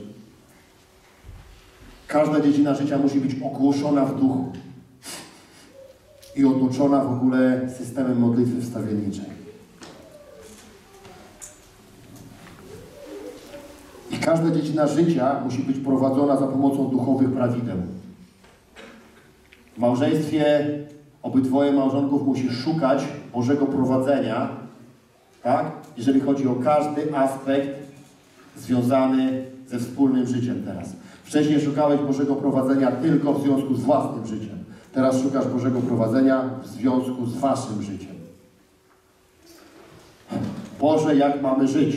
Każda dziedzina życia musi być ogłoszona w duchu i otoczona w ogóle systemem modlitwy wstawienniczej. I każda dziedzina życia musi być prowadzona za pomocą duchowych prawideł. W małżeństwie obydwoje małżonków musi szukać Bożego prowadzenia, tak? Jeżeli chodzi o każdy aspekt związany ze wspólnym życiem teraz. Wcześniej szukałeś Bożego prowadzenia tylko w związku z własnym życiem. Teraz szukasz Bożego prowadzenia w związku z waszym życiem. Boże, jak mamy żyć?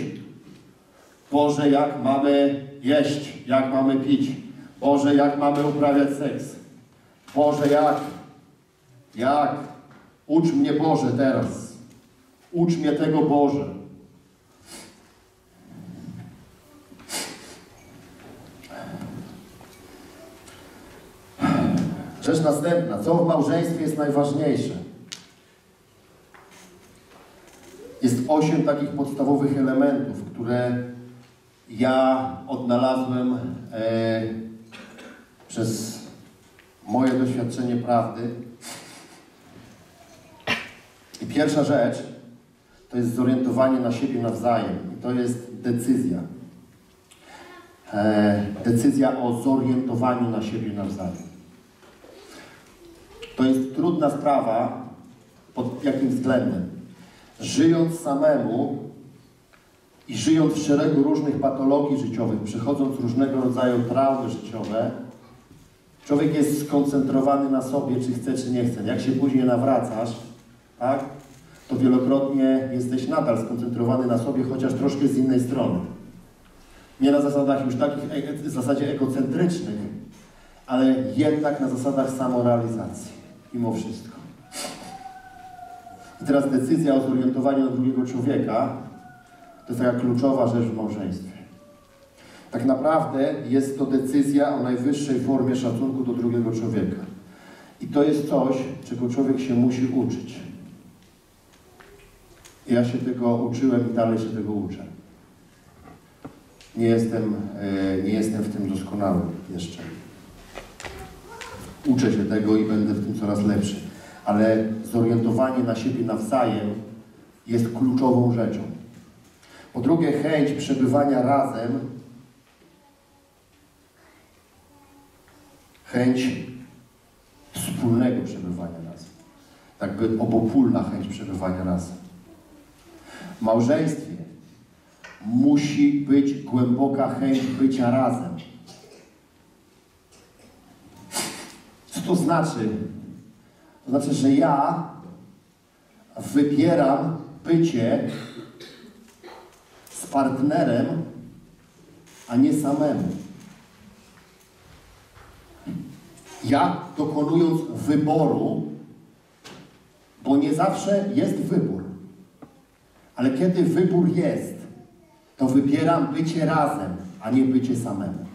Boże, jak mamy jeść? Jak mamy pić? Boże, jak mamy uprawiać seks? Boże, jak... Jak? Ucz mnie, Boże, teraz. Ucz mnie tego, Boże. Rzecz następna. Co w małżeństwie jest najważniejsze? Jest osiem takich podstawowych elementów, które ja odnalazłem e, przez moje doświadczenie prawdy. I pierwsza rzecz to jest zorientowanie na siebie nawzajem. I to jest decyzja. E, decyzja o zorientowaniu na siebie nawzajem. To jest trudna sprawa pod jakim względem? Żyjąc samemu i żyjąc w szeregu różnych patologii życiowych, przechodząc różnego rodzaju traumy życiowe, człowiek jest skoncentrowany na sobie, czy chce, czy nie chce. Jak się później nawracasz, tak? to wielokrotnie jesteś nadal skoncentrowany na sobie, chociaż troszkę z innej strony. Nie na zasadach już takich, w zasadzie egocentrycznych, ale jednak na zasadach samorealizacji, mimo wszystko. I teraz decyzja o zorientowaniu na drugiego człowieka to jest taka kluczowa rzecz w małżeństwie. Tak naprawdę jest to decyzja o najwyższej formie szacunku do drugiego człowieka. I to jest coś, czego człowiek się musi uczyć. Ja się tego uczyłem i dalej się tego uczę. Nie jestem, nie jestem w tym doskonały jeszcze. Uczę się tego i będę w tym coraz lepszy. Ale zorientowanie na siebie nawzajem jest kluczową rzeczą. Po drugie, chęć przebywania razem, chęć wspólnego przebywania razem. Tak by obopólna chęć przebywania razem. W małżeństwie musi być głęboka chęć bycia razem. Co to znaczy? To znaczy, że ja wybieram bycie z partnerem, a nie samemu. Ja, dokonując wyboru, bo nie zawsze jest wybór, ale kiedy wybór jest, to wybieram bycie razem, a nie bycie samemu.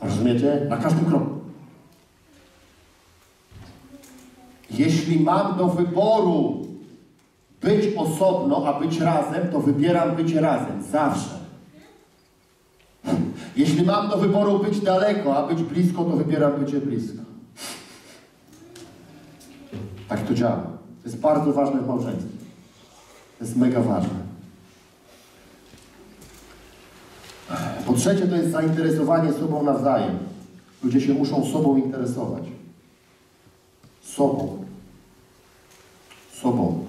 Rozumiecie? Na każdym kroku. Jeśli mam do wyboru być osobno, a być razem, to wybieram być razem. Zawsze. Jeśli mam do wyboru być daleko, a być blisko, to wybieram bycie blisko. Tak to działa. To jest bardzo ważne w małżeństwie. To jest mega ważne. Po trzecie, to jest zainteresowanie sobą nawzajem. Ludzie się muszą sobą interesować. Sobą. Sobą.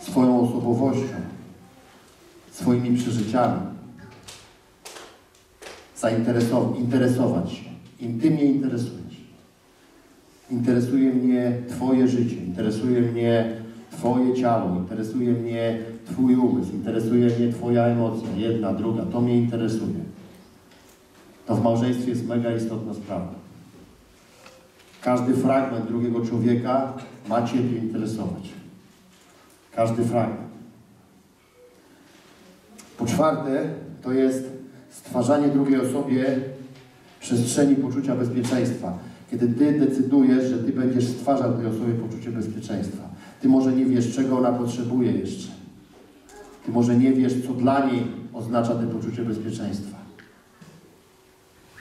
Swoją osobowością. Swoimi przeżyciami. Zainteresować. Interesować się. Intymnie interesować się. Interesuje mnie Twoje życie. Interesuje mnie Twoje ciało. Interesuje mnie Twój umysł. Interesuje mnie Twoja emocja. Jedna, druga. To mnie interesuje. To w małżeństwie jest mega istotna sprawa. Każdy fragment drugiego człowieka ma Ciebie interesować. Każdy fragment. Po czwarte, to jest stwarzanie drugiej osobie przestrzeni poczucia bezpieczeństwa. Kiedy Ty decydujesz, że Ty będziesz stwarzał tej osobie poczucie bezpieczeństwa. Ty może nie wiesz, czego ona potrzebuje jeszcze. Ty może nie wiesz, co dla niej oznacza to poczucie bezpieczeństwa.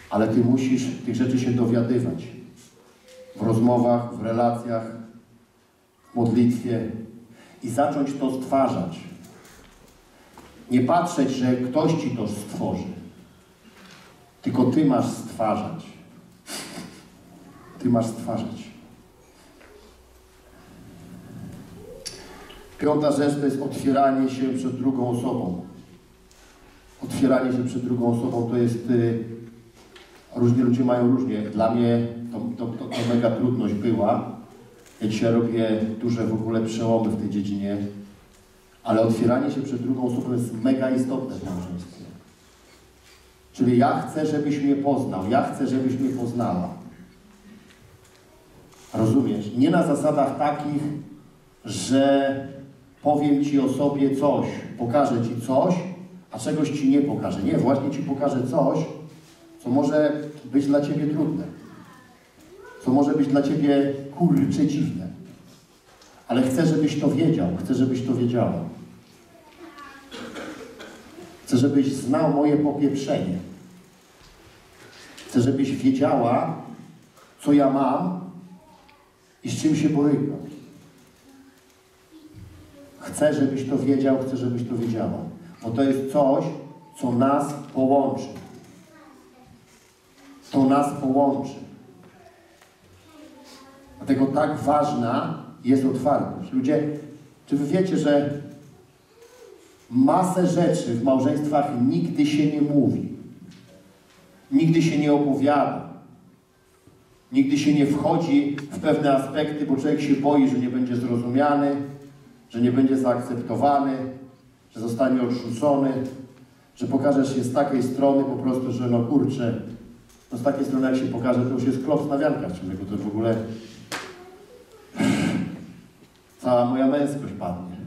Ale Ty musisz tych rzeczy się dowiadywać. W rozmowach, w relacjach, w modlitwie i zacząć to stwarzać. Nie patrzeć, że ktoś Ci to stworzy, tylko Ty masz stwarzać. Ty masz stwarzać. Piąta rzecz to jest otwieranie się przed drugą osobą. Otwieranie się przed drugą osobą to jest... Różni ludzie mają różnie. Dla mnie To, to, to, to mega trudność była. Ja dzisiaj robię duże w ogóle przełomy w tej dziedzinie. Ale otwieranie się przed drugą osobą jest mega istotne w małżeństwie. Czyli ja chcę, żebyś mnie poznał. Ja chcę, żebyś mnie poznała. Rozumiesz? Nie na zasadach takich, że powiem Ci o sobie coś, pokażę Ci coś, a czegoś Ci nie pokażę. Nie, właśnie Ci pokażę coś, co może być dla Ciebie trudne. To może być dla Ciebie kurczę dziwne. Ale chcę, żebyś to wiedział. Chcę, żebyś to wiedziała. Chcę, żebyś znał moje popieprzenie. Chcę, żebyś wiedziała, co ja mam i z czym się borykam. Chcę, żebyś to wiedział. Chcę, żebyś to wiedziała. Bo to jest coś, co nas połączy. To nas połączy. Dlatego tak ważna jest otwartość. Ludzie, czy Wy wiecie, że masę rzeczy w małżeństwach nigdy się nie mówi, nigdy się nie opowiada, nigdy się nie wchodzi w pewne aspekty, bo człowiek się boi, że nie będzie zrozumiany, że nie będzie zaakceptowany, że zostanie odrzucony, że pokażesz się z takiej strony po prostu, że no kurczę, no z takiej strony jak się pokaże, to już jest klop na wiankach człowieku, to w ogóle cała moja męskość padnie.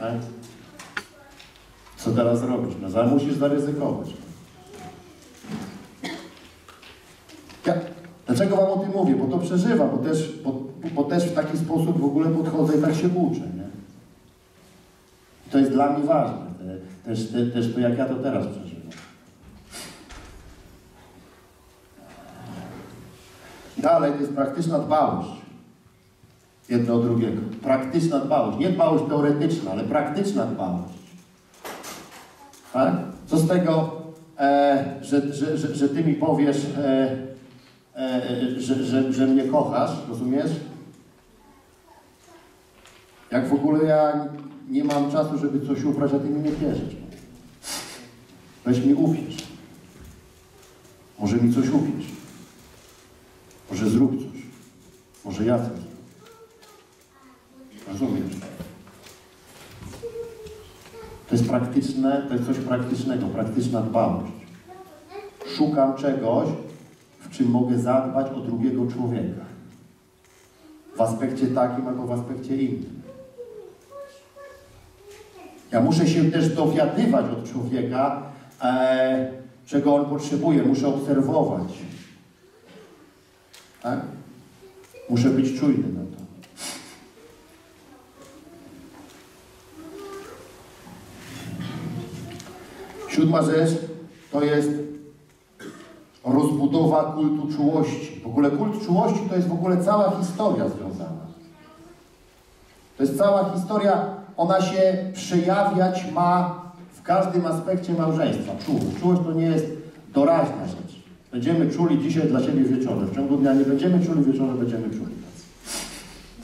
Tak? Co teraz robisz? No ale musisz zaryzykować. Ja, dlaczego wam o tym mówię? Bo to przeżywam, bo też, bo, bo też w taki sposób w ogóle podchodzę i tak się uczę. Nie? I to jest dla mnie ważne. Też, te, też to jak ja to teraz przeżywam. Dalej to jest praktyczna dbałość. Jedno o drugiego. Praktyczna dbałość. Nie dbałość teoretyczna, ale praktyczna dbałość. Tak? Co z tego, e, że, że, że, że Ty mi powiesz, e, e, że, że, że mnie kochasz, rozumiesz? Jak w ogóle ja nie mam czasu, żeby coś ubrać, a Ty mi nie wierzysz. Weź mi uwierz. Może mi coś uwierz. Może zrób coś. Może ja coś. Rozumiesz? To jest praktyczne, to jest coś praktycznego, praktyczna dbałość. Szukam czegoś, w czym mogę zadbać o drugiego człowieka. W aspekcie takim, albo w aspekcie innym. Ja muszę się też dowiadywać od człowieka, e, czego on potrzebuje. Muszę obserwować. Tak? Muszę być czujny na to. Siódma rzecz to jest rozbudowa kultu czułości. W ogóle kult czułości to jest w ogóle cała historia związana. To jest cała historia, ona się przejawiać ma w każdym aspekcie małżeństwa. Czułość. Czułość to nie jest doraźna rzecz. Będziemy czuli dzisiaj dla siebie wieczorem. W ciągu dnia nie będziemy czuli, wieczorem będziemy czuli.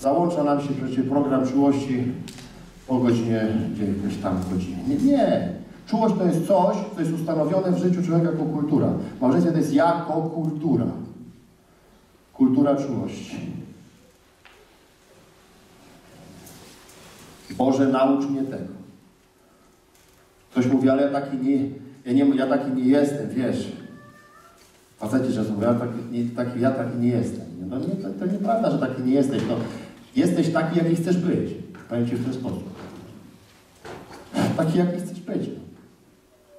Załącza nam się przecież program czułości po godzinie dziewiętnastej tam godzinie. Nie, nie. Czułość to jest coś, co jest ustanowione w życiu człowieka jako kultura. Małżeństwo to jest jako kultura. Kultura czułości. Boże, naucz mnie tego. Ktoś mówi, ale ja taki nie, ja nie, ja taki nie jestem, wiesz. Faceci czasem mówią, ja taki nie, taki, ja taki nie jestem. No nie, to, to nieprawda, że taki nie jesteś. No, jesteś taki, jaki chcesz być. Powiem Ci w ten sposób. Taki, jaki chcesz być.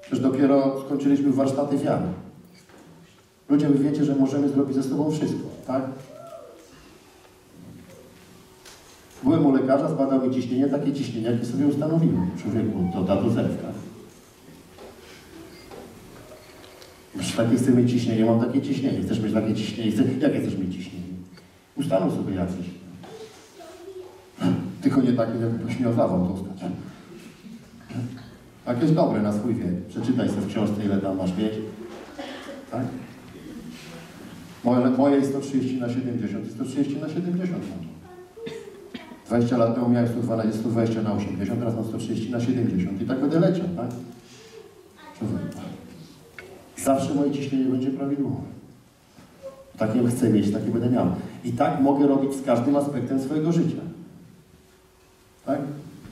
Przecież dopiero skończyliśmy warsztaty wiary. Ludzie, wy wiecie, że możemy zrobić ze sobą wszystko, tak? Byłem u lekarza, zbadał mi ciśnienie, takie ciśnienie, jakie sobie ustanowiłem. Człowieku, to ta dozewka. Przecież takie chcę mieć ciśnienie, mam takie ciśnienie. Chcesz mieć takie ciśnienie? Chcesz... Jakie chcesz mieć ciśnienie? Ustanów sobie jakieś. Tylko nie takie, jakbyś mi oddawał to ustać. Tak jest dobre na swój wiek. Przeczytaj sobie w książce, ile tam masz mieć. Tak? Moje, moje jest sto trzydzieści na siedemdziesiąt i sto trzydzieści na siedemdziesiąt. dwadzieścia lat temu miałem sto dwadzieścia na osiemdziesiąt, teraz mam sto trzydzieści na siedemdziesiąt i tak będę leciał, tak? Zawsze moje ciśnienie będzie prawidłowe. Takie chcę mieć, takie będę miał. I tak mogę robić z każdym aspektem swojego życia. Tak?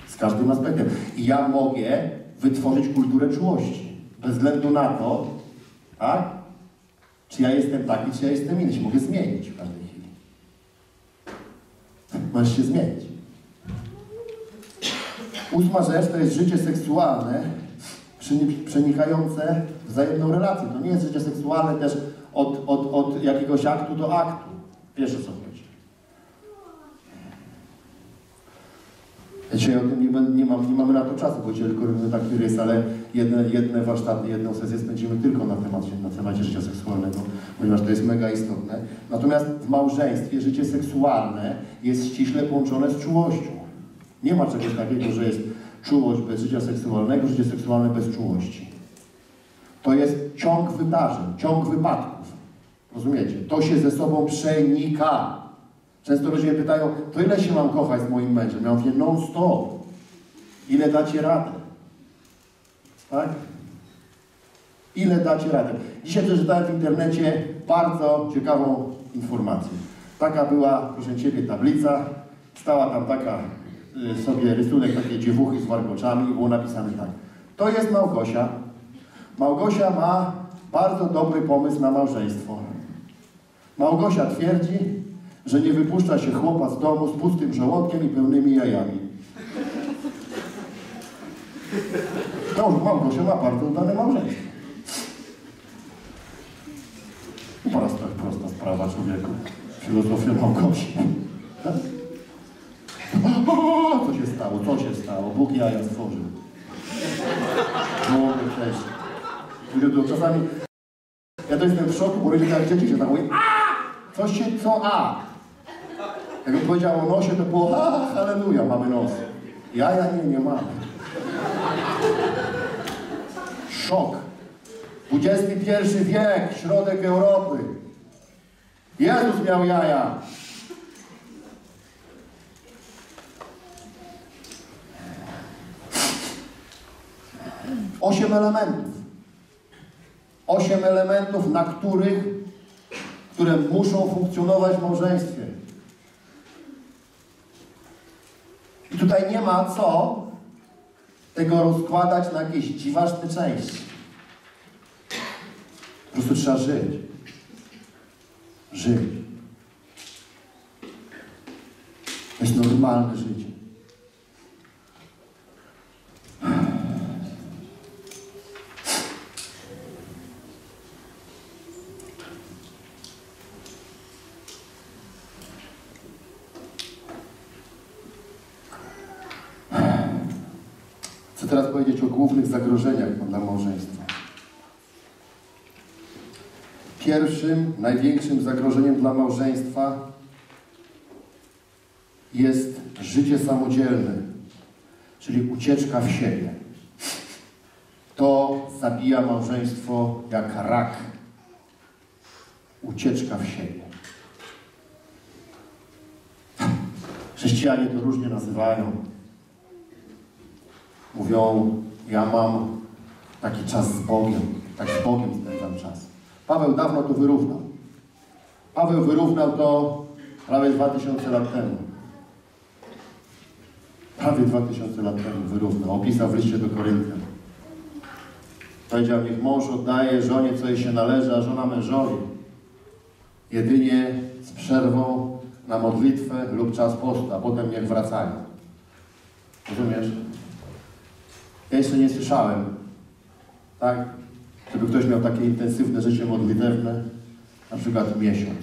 Z każdym aspektem. I ja mogę wytworzyć kulturę czułości. Bez względu na to, tak? Czy ja jestem taki, czy ja jestem inny. Się mogę zmienić w każdej chwili. Możesz się zmienić. Ósma rzecz to jest życie seksualne, przenikające wzajemną relację. To nie jest życie seksualne też od, od, od jakiegoś aktu do aktu. Wiesz, o co chodzi. Ja dzisiaj o tym nie, będę, nie, mam, nie mamy na to czasu, bo dzisiaj tylko robimy taki rys, ale jedne, jedne warsztaty, jedną sesję spędzimy tylko na temacie, na temacie życia seksualnego, ponieważ to jest mega istotne. Natomiast w małżeństwie życie seksualne jest ściśle połączone z czułością. Nie ma czegoś takiego, że jest czułość bez życia seksualnego, życie seksualne bez czułości. To jest ciąg wydarzeń, ciąg wypadków. Rozumiecie? To się ze sobą przenika. Często ludzie mnie pytają, to ile się mam kochać z moim mężem? Ja mówię, non stop. Ile dacie radę? Tak? Ile dacie radę? Dzisiaj przeczytałem w internecie bardzo ciekawą informację. Taka była, proszę Ciebie, tablica. Stała tam taka sobie rysunek takiej dziewuchy z warkoczami i było napisane tak. To jest Małgosia. Małgosia ma bardzo dobry pomysł na małżeństwo. Małgosia twierdzi, że nie wypuszcza się chłopa z domu z pustym żołądkiem i pełnymi jajami. To już Małgosia ma bardzo udane małżeństwo. Prosta, prosta sprawa człowieku. Filozofia Małgosi. Tak? O, co się stało? Co się stało? Bóg jaja stworzył. Byłoby wcześniej. Czasami ja to jestem w szoku, bo rodzice dzieci się zachowują. A! Co się, co a? Jakbym powiedział o nosie, to było a, halleluja, mamy nos. Jaja nie, nie mamy. Szok. dwudziesty pierwszy wiek, środek Europy. Jezus miał jaja. Osiem elementów. Osiem elementów, na których, które muszą funkcjonować w małżeństwie. I tutaj nie ma co tego rozkładać na jakieś dziwaczne części. Po prostu trzeba żyć. Żyć. To jest normalne życie. Chcę teraz powiedzieć o głównych zagrożeniach dla małżeństwa. Pierwszym, największym zagrożeniem dla małżeństwa jest życie samodzielne, czyli ucieczka w siebie. To zabija małżeństwo jak rak. Ucieczka w siebie. Chrześcijanie to różnie nazywają. Mówią, ja mam taki czas z Bogiem, tak z Bogiem spędzam czas. Paweł dawno to wyrównał. Paweł wyrównał to prawie dwa tysiące lat temu. Prawie dwa tysiące lat temu wyrównał. Opisał w liście do Koryntian. Powiedział, niech mąż oddaje żonie, co jej się należy, a żona mężowi. Jedynie z przerwą na modlitwę lub czas postu, a potem niech wracają. Rozumiesz? Ja jeszcze nie słyszałem, tak? Żeby ktoś miał takie intensywne życie modlitewne, na przykład miesiąc.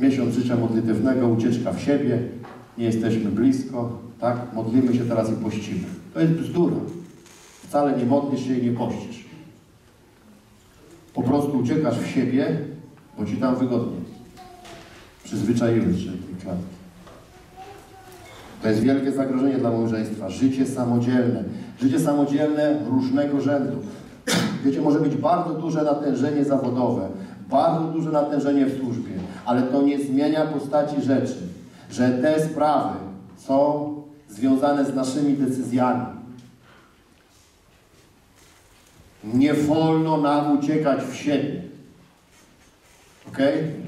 Miesiąc życia modlitewnego, ucieczka w siebie, nie jesteśmy blisko, tak? Modlimy się teraz i pościmy. To jest bzdura. Wcale nie modlisz się i nie pościsz. Po prostu uciekasz w siebie, bo ci tam wygodnie. Przyzwyczaiłeś się do tej klatki. To jest wielkie zagrożenie dla małżeństwa. Życie samodzielne. Życie samodzielne różnego rzędu. Wiecie, może być bardzo duże natężenie zawodowe, bardzo duże natężenie w służbie, ale to nie zmienia postaci rzeczy, że te sprawy są związane z naszymi decyzjami. Nie wolno nam uciekać w siebie. Okej? Okay?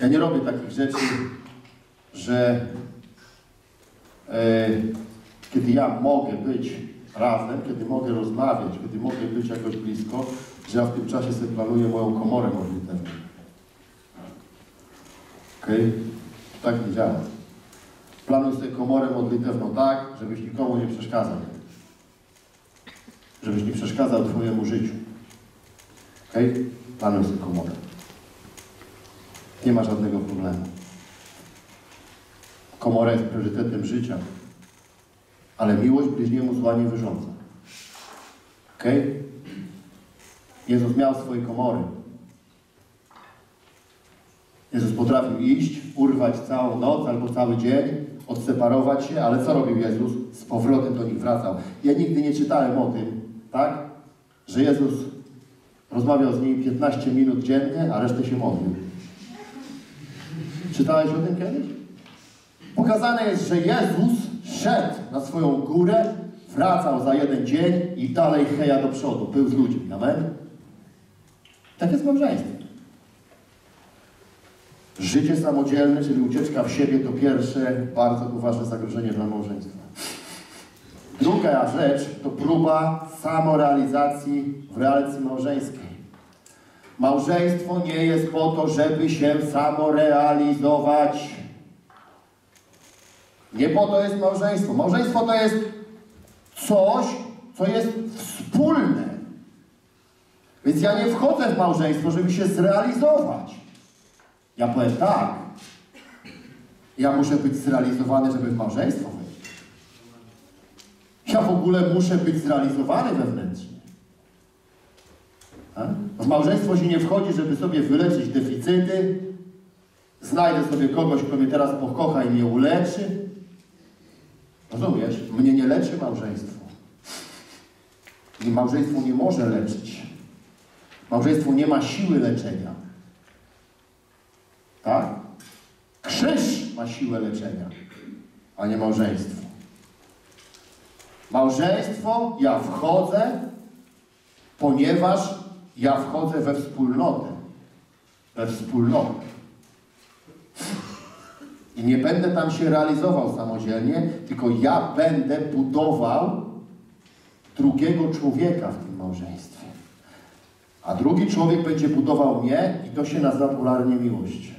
Ja nie robię takich rzeczy, że e, kiedy ja mogę być razem, kiedy mogę rozmawiać, kiedy mogę być jakoś blisko, że ja w tym czasie sobie planuję moją komorę modlitewną. Okej? Okay? Tak nie działa. Planuj sobie komorę modlitewną tak, żebyś nikomu nie przeszkadzał. Żebyś nie przeszkadzał twojemu życiu. Okej? Okay? Planuj sobie komorę. Nie ma żadnego problemu. Komora jest priorytetem życia, ale miłość bliźniemu zła nie wyrządza. Okej? Okay? Jezus miał swoje komory. Jezus potrafił iść, urwać całą noc albo cały dzień, odseparować się, ale co robił Jezus? Z powrotem do nich wracał. Ja nigdy nie czytałem o tym, tak? Że Jezus rozmawiał z nimi piętnaście minut dziennie, a resztę się modlił. Czytałeś o tym kiedyś? Pokazane jest, że Jezus szedł na swoją górę, wracał za jeden dzień i dalej heja do przodu. Był z ludźmi. Amen? Tak jest małżeństwo. Życie samodzielne, czyli ucieczka w siebie, to pierwsze bardzo poważne zagrożenie dla małżeństwa. Druga rzecz to próba samorealizacji w relacji małżeńskiej. Małżeństwo nie jest po to, żeby się samorealizować. Nie po to jest małżeństwo. Małżeństwo to jest coś, co jest wspólne. Więc ja nie wchodzę w małżeństwo, żeby się zrealizować. Ja powiem tak. Ja muszę być zrealizowany, żeby w małżeństwo wejść. Ja w ogóle muszę być zrealizowany wewnętrznie. W małżeństwo się nie wchodzi, żeby sobie wyleczyć deficyty. Znajdę sobie kogoś, kto mnie teraz pokocha i mnie uleczy. Rozumiesz? Mnie nie leczy małżeństwo. I małżeństwo nie może leczyć. Małżeństwo nie ma siły leczenia. Tak? Krzyż ma siłę leczenia, a nie małżeństwo. Małżeństwo ja wchodzę, ponieważ ja wchodzę we wspólnotę. We wspólnotę. I nie będę tam się realizował samodzielnie, tylko ja będę budował drugiego człowieka w tym małżeństwie. A drugi człowiek będzie budował mnie i to się nazywa popularnie miłość.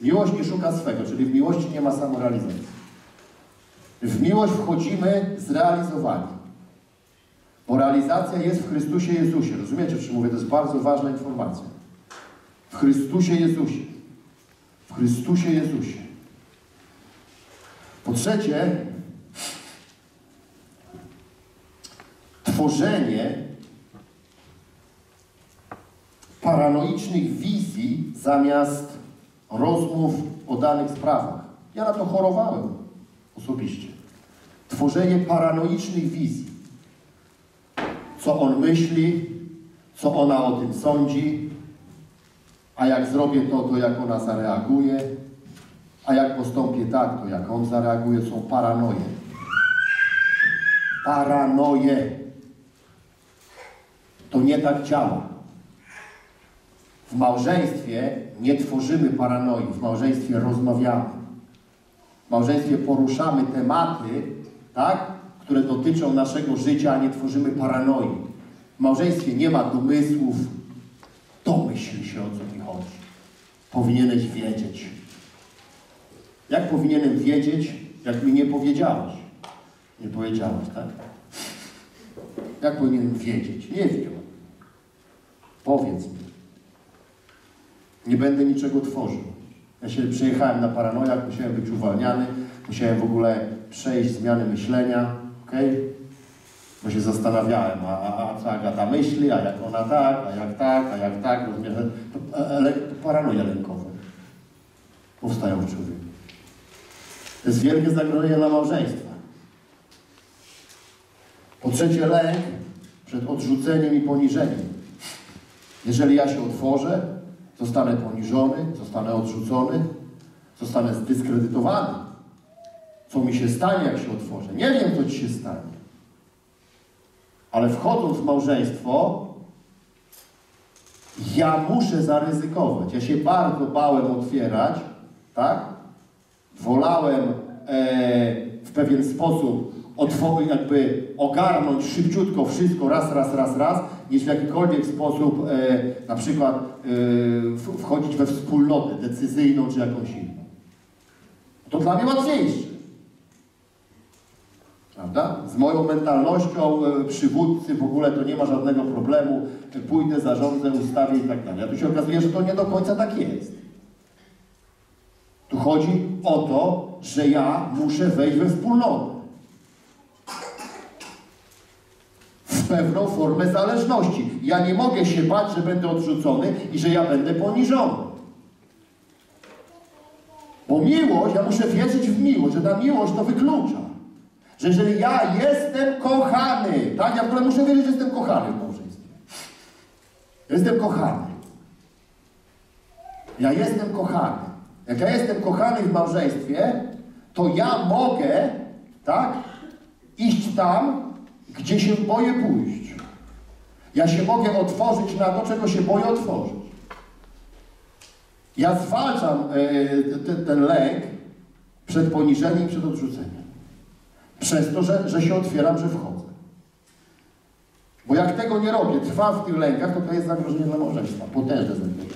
Miłość nie szuka swego, czyli w miłości nie ma samorealizacji. W miłość wchodzimy zrealizowani. Bo realizacja jest w Chrystusie Jezusie. Rozumiecie, o czym mówię? To jest bardzo ważna informacja. W Chrystusie Jezusie. W Chrystusie Jezusie. Po trzecie, tworzenie paranoicznych wizji zamiast rozmów o danych sprawach. Ja na to chorowałem osobiście. Tworzenie paranoicznych wizji. Co on myśli, co ona o tym sądzi, a jak zrobię to, to jak ona zareaguje, a jak postąpię tak, to jak on zareaguje. Są paranoje. Paranoje. To nie tak działa. W małżeństwie nie tworzymy paranoi, w małżeństwie rozmawiamy. W małżeństwie poruszamy tematy, tak, które dotyczą naszego życia, a nie tworzymy paranoi. W małżeństwie nie ma domysłów. Domyśl się, o co mi chodzi. Powinieneś wiedzieć. Jak powinienem wiedzieć, jak mi nie powiedziałeś? Nie powiedziałeś, tak? Jak powinienem wiedzieć? Nie wiem. Powiedz mi. Nie będę niczego tworzył. Ja się przejechałem na paranojach, musiałem być uwalniany, musiałem w ogóle przejść zmiany myślenia, okej? Bo się zastanawiałem, a, a, a co Agata myśli, a jak ona tak, a jak tak, a jak tak, rozumiesz? To, ale, to paranoje lękowe powstają w człowieku. To jest wielkie zagrożenie dla małżeństwa. Po trzecie, lęk przed odrzuceniem i poniżeniem. Jeżeli ja się otworzę, zostanę poniżony, zostanę odrzucony, zostanę zdyskredytowany. Co mi się stanie, jak się otworzę? Nie wiem, co ci się stanie. Ale wchodząc w małżeństwo, ja muszę zaryzykować. Ja się bardzo bałem otwierać, tak? Wolałem e, w pewien sposób jakby ogarnąć szybciutko wszystko, raz, raz, raz, raz, niż w jakikolwiek sposób e, na przykład e, wchodzić we wspólnotę decyzyjną czy jakąś inną. To dla mnie łatwiejsze. Prawda? Z moją mentalnością e, przywódcy w ogóle to nie ma żadnego problemu, czy pójdę, zarządzę, ustawię i tak dalej. A tu się okazuje, że to nie do końca tak jest. Tu chodzi o to, że ja muszę wejść we wspólnotę. Pewną formę zależności. Ja nie mogę się bać, że będę odrzucony i że ja będę poniżony. Bo miłość, ja muszę wierzyć w miłość, że ta miłość to wyklucza. Że jeżeli ja jestem kochany, tak? Ja w ogóle muszę wierzyć, że jestem kochany w małżeństwie. Jestem kochany. Ja jestem kochany. Jak ja jestem kochany w małżeństwie, to ja mogę, tak? Iść tam, gdzie się boję pójść. Ja się mogę otworzyć na to, czego się boję otworzyć. Ja zwalczam ten, ten lęk przed poniżeniem, przed odrzuceniem. Przez to, że, że się otwieram, że wchodzę. Bo jak tego nie robię, trwam w tych lękach, to to jest zagrożenie dla małżeństwa. Potężne zagrożenie.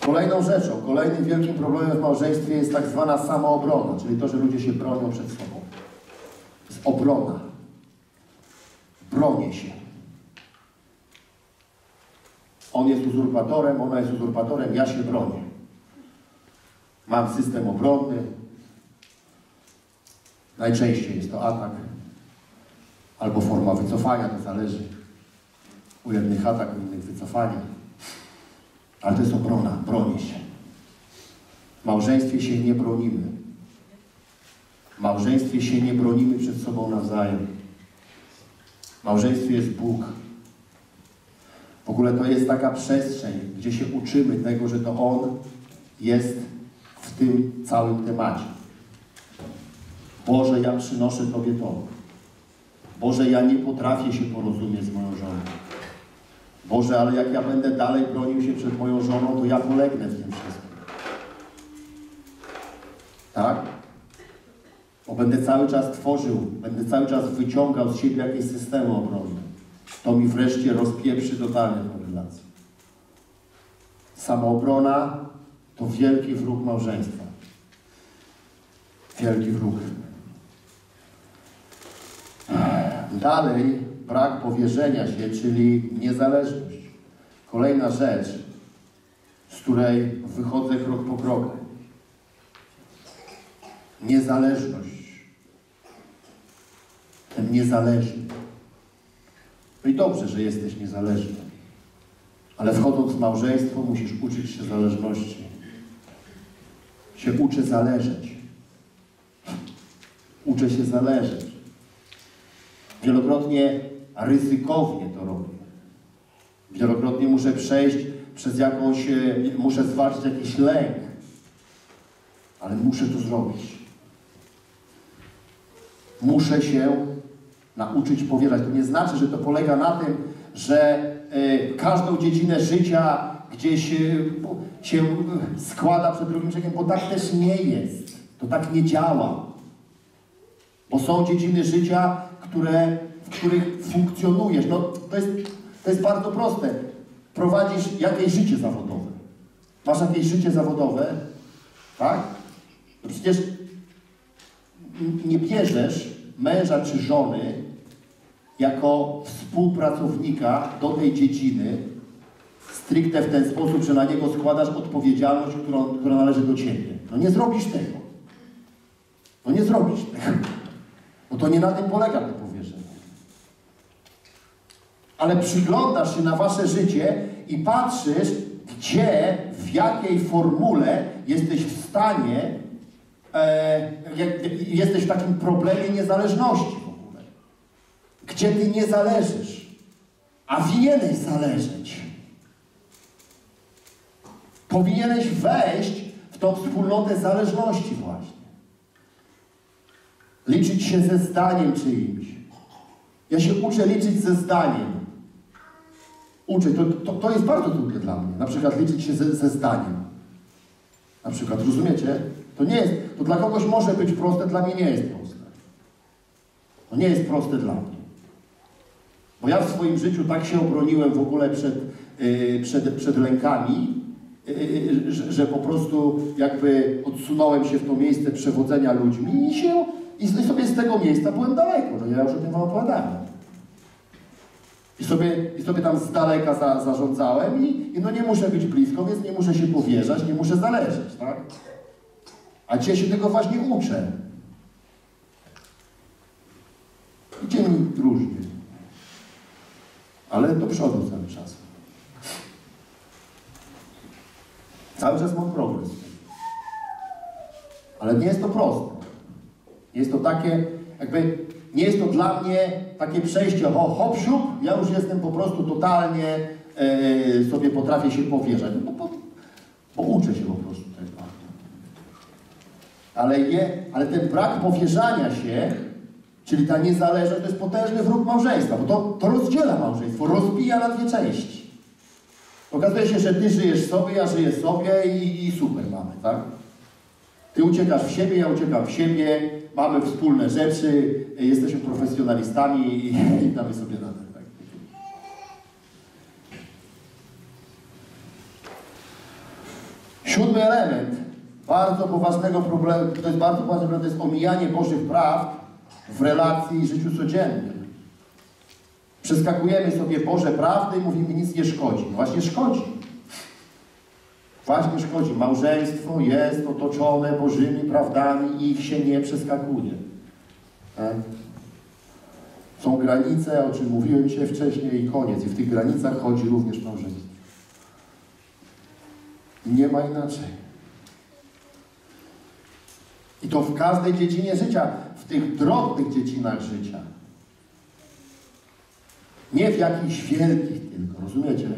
Kolejną rzeczą, kolejnym wielkim problemem w małżeństwie jest tak zwana samoobrona, czyli to, że ludzie się bronią przed sobą. To jest obrona. Bronię się. On jest uzurpatorem, ona jest uzurpatorem, ja się bronię. Mam system obronny. Najczęściej jest to atak albo forma wycofania, to zależy. U jednych atak, u innych wycofania. Ale to jest obrona, bronię się. W małżeństwie się nie bronimy. W małżeństwie się nie bronimy przed sobą nawzajem. W małżeństwie jest Bóg. W ogóle to jest taka przestrzeń, gdzie się uczymy tego, że to On jest w tym całym temacie. Boże, ja przynoszę Tobie to. Boże, ja nie potrafię się porozumieć z moją żoną. Boże, ale jak ja będę dalej bronił się przed moją żoną, to ja polegnę w tym wszystkim. Tak? Bo będę cały czas tworzył, będę cały czas wyciągał z siebie jakieś systemy obronne. To mi wreszcie rozpieprzy totalnie tę relację. Samoobrona to wielki wróg małżeństwa. Wielki wróg. Dalej brak powierzenia się, czyli niezależność. Kolejna rzecz, z której wychodzę krok po kroku. Niezależność. Ten niezależny. No i dobrze, że jesteś niezależny. Ale wchodząc w małżeństwo musisz uczyć się zależności. Się uczy zależeć. Uczę się zależeć. Wielokrotnie ryzykownie to robię. Wielokrotnie muszę przejść przez jakąś, muszę zwalczyć jakiś lęk. Ale muszę to zrobić. Muszę się nauczyć powierzać. To nie znaczy, że to polega na tym, że y, każdą dziedzinę życia gdzieś y, się składa przed drugim człowiekiem, bo tak też nie jest. To tak nie działa. Bo są dziedziny życia, które, w których funkcjonujesz. No, to jest, to jest bardzo proste. Prowadzisz jakieś życie zawodowe. Masz jakieś życie zawodowe, tak? No przecież nie bierzesz męża czy żony jako współpracownika do tej dziedziny stricte w ten sposób, że na niego składasz odpowiedzialność, którą, która należy do ciebie. No nie zrobisz tego. No nie zrobisz tego. No to nie na tym polega to powierzenie. Ale przyglądasz się na wasze życie i patrzysz, gdzie, w jakiej formule jesteś w stanie E, jesteś w takim problemie niezależności w ogóle. Gdzie ty nie zależysz, a powinieneś zależeć. Powinieneś wejść w tą wspólnotę zależności właśnie. Liczyć się ze zdaniem czyimś. Ja się uczę liczyć ze zdaniem. Uczę, to, to, to jest bardzo trudne dla mnie. Na przykład liczyć się ze, ze zdaniem. Na przykład, rozumiecie? To nie jest, to dla kogoś może być proste, dla mnie nie jest proste. To nie jest proste dla mnie. Bo ja w swoim życiu tak się obroniłem w ogóle przed, yy, przed, przed lękami, yy, że, że po prostu jakby odsunąłem się w to miejsce przewodzenia ludźmi i się, i sobie z tego miejsca byłem daleko, że ja już o tym wam opowiadałem. I sobie, I sobie tam z daleka za, zarządzałem i, i no nie muszę być blisko, więc nie muszę się powierzać, nie muszę zależeć, tak? A dzisiaj się tego właśnie uczę. Idzie mi różnie. Ale do przodu cały czas. Cały czas mam progres. Ale nie jest to proste. Jest to takie, jakby, nie jest to dla mnie takie przejście, ho, hop, siup, ja już jestem po prostu totalnie, yy, sobie potrafię się powierzać. No, bo, bo uczę się po prostu tego. Ale, je, ale ten brak powierzania się Czyli ta niezależność to jest potężny wróg małżeństwa, bo to, to rozdziela małżeństwo, rozbija na dwie części. Okazuje się, że ty żyjesz sobie, ja żyję sobie i, i super mamy, tak? Ty uciekasz w siebie, ja uciekam w siebie, mamy wspólne rzeczy, jesteśmy profesjonalistami i, i damy sobie radę. Tak? Siódmy element bardzo poważnego problemu, to jest bardzo poważny problem, to jest omijanie Bożych praw w relacji i życiu codziennym. Przeskakujemy sobie Boże prawdy i mówimy, nic nie szkodzi. Właśnie szkodzi. Właśnie szkodzi. Małżeństwo jest otoczone Bożymi prawdami i ich się nie przeskakuje. Tak? Są granice, o czym mówiłem dzisiaj wcześniej, i koniec. I w tych granicach chodzi również małżeństwo. I nie ma inaczej. I to w każdej dziedzinie życia, w tych drobnych dziedzinach życia. Nie w jakichś wielkich tylko, rozumiecie?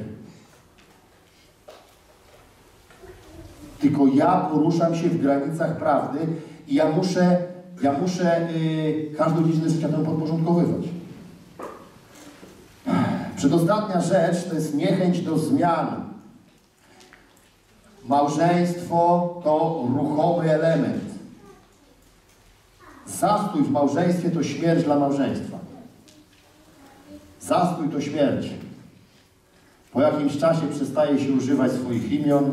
Tylko ja poruszam się w granicach prawdy i ja muszę, ja muszę yy, każdą dziedzinę życia temu podporządkowywać. Przedostatnia rzecz to jest niechęć do zmian. Małżeństwo to ruchomy element. Zastój w małżeństwie to śmierć dla małżeństwa. Zastój to śmierć. Po jakimś czasie przestaje się używać swoich imion.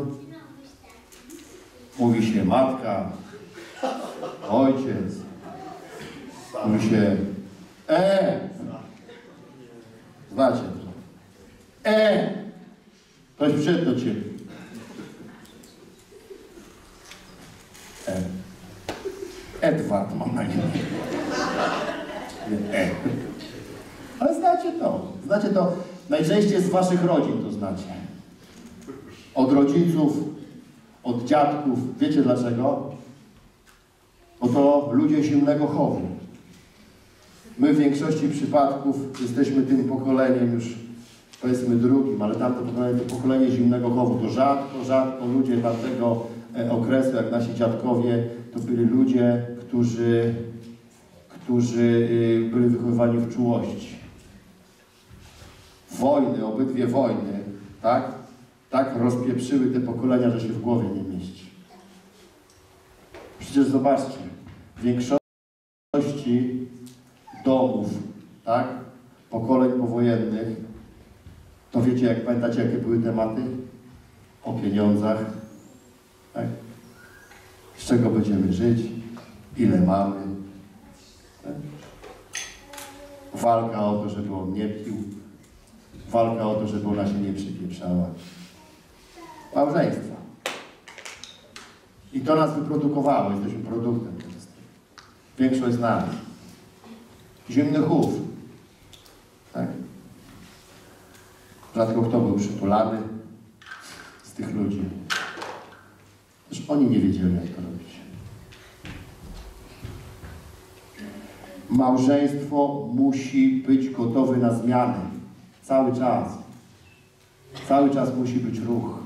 Mówi się matka, ojciec. Mówi się E. Znacie to. E. Ktoś przyszedł do ciebie. E. Edward mam na imię. E. Ale znacie to. Znacie to. Najczęściej z waszych rodzin to znacie. Od rodziców, od dziadków. Wiecie dlaczego? Bo to ludzie zimnego chowu. My w większości przypadków jesteśmy tym pokoleniem już, powiedzmy, drugim, ale tamte pokolenie to pokolenie zimnego chowu. To rzadko, rzadko ludzie tamtego okresu, jak nasi dziadkowie, to byli ludzie, którzy, którzy byli wychowywani w czułości. Wojny, obydwie wojny, tak? Tak rozpieprzyły te pokolenia, że się w głowie nie mieści. Przecież zobaczcie, w większości domów, tak? Pokoleń powojennych, to wiecie, jak pamiętacie, jakie były tematy? O pieniądzach, tak? Z czego będziemy żyć, ile mamy. Tak? Walka o to, żeby on nie pił. Walka o to, żeby ona się nie przypieprzała. Małżeństwa. I to nas wyprodukowało. Jesteśmy produktem. Większość z nas. Zimny chów. Tak? Rzadko kto był przytulany z tych ludzi. Też oni nie wiedzieli, jak to robić. Małżeństwo musi być gotowe na zmiany. Cały czas. Cały czas musi być ruch.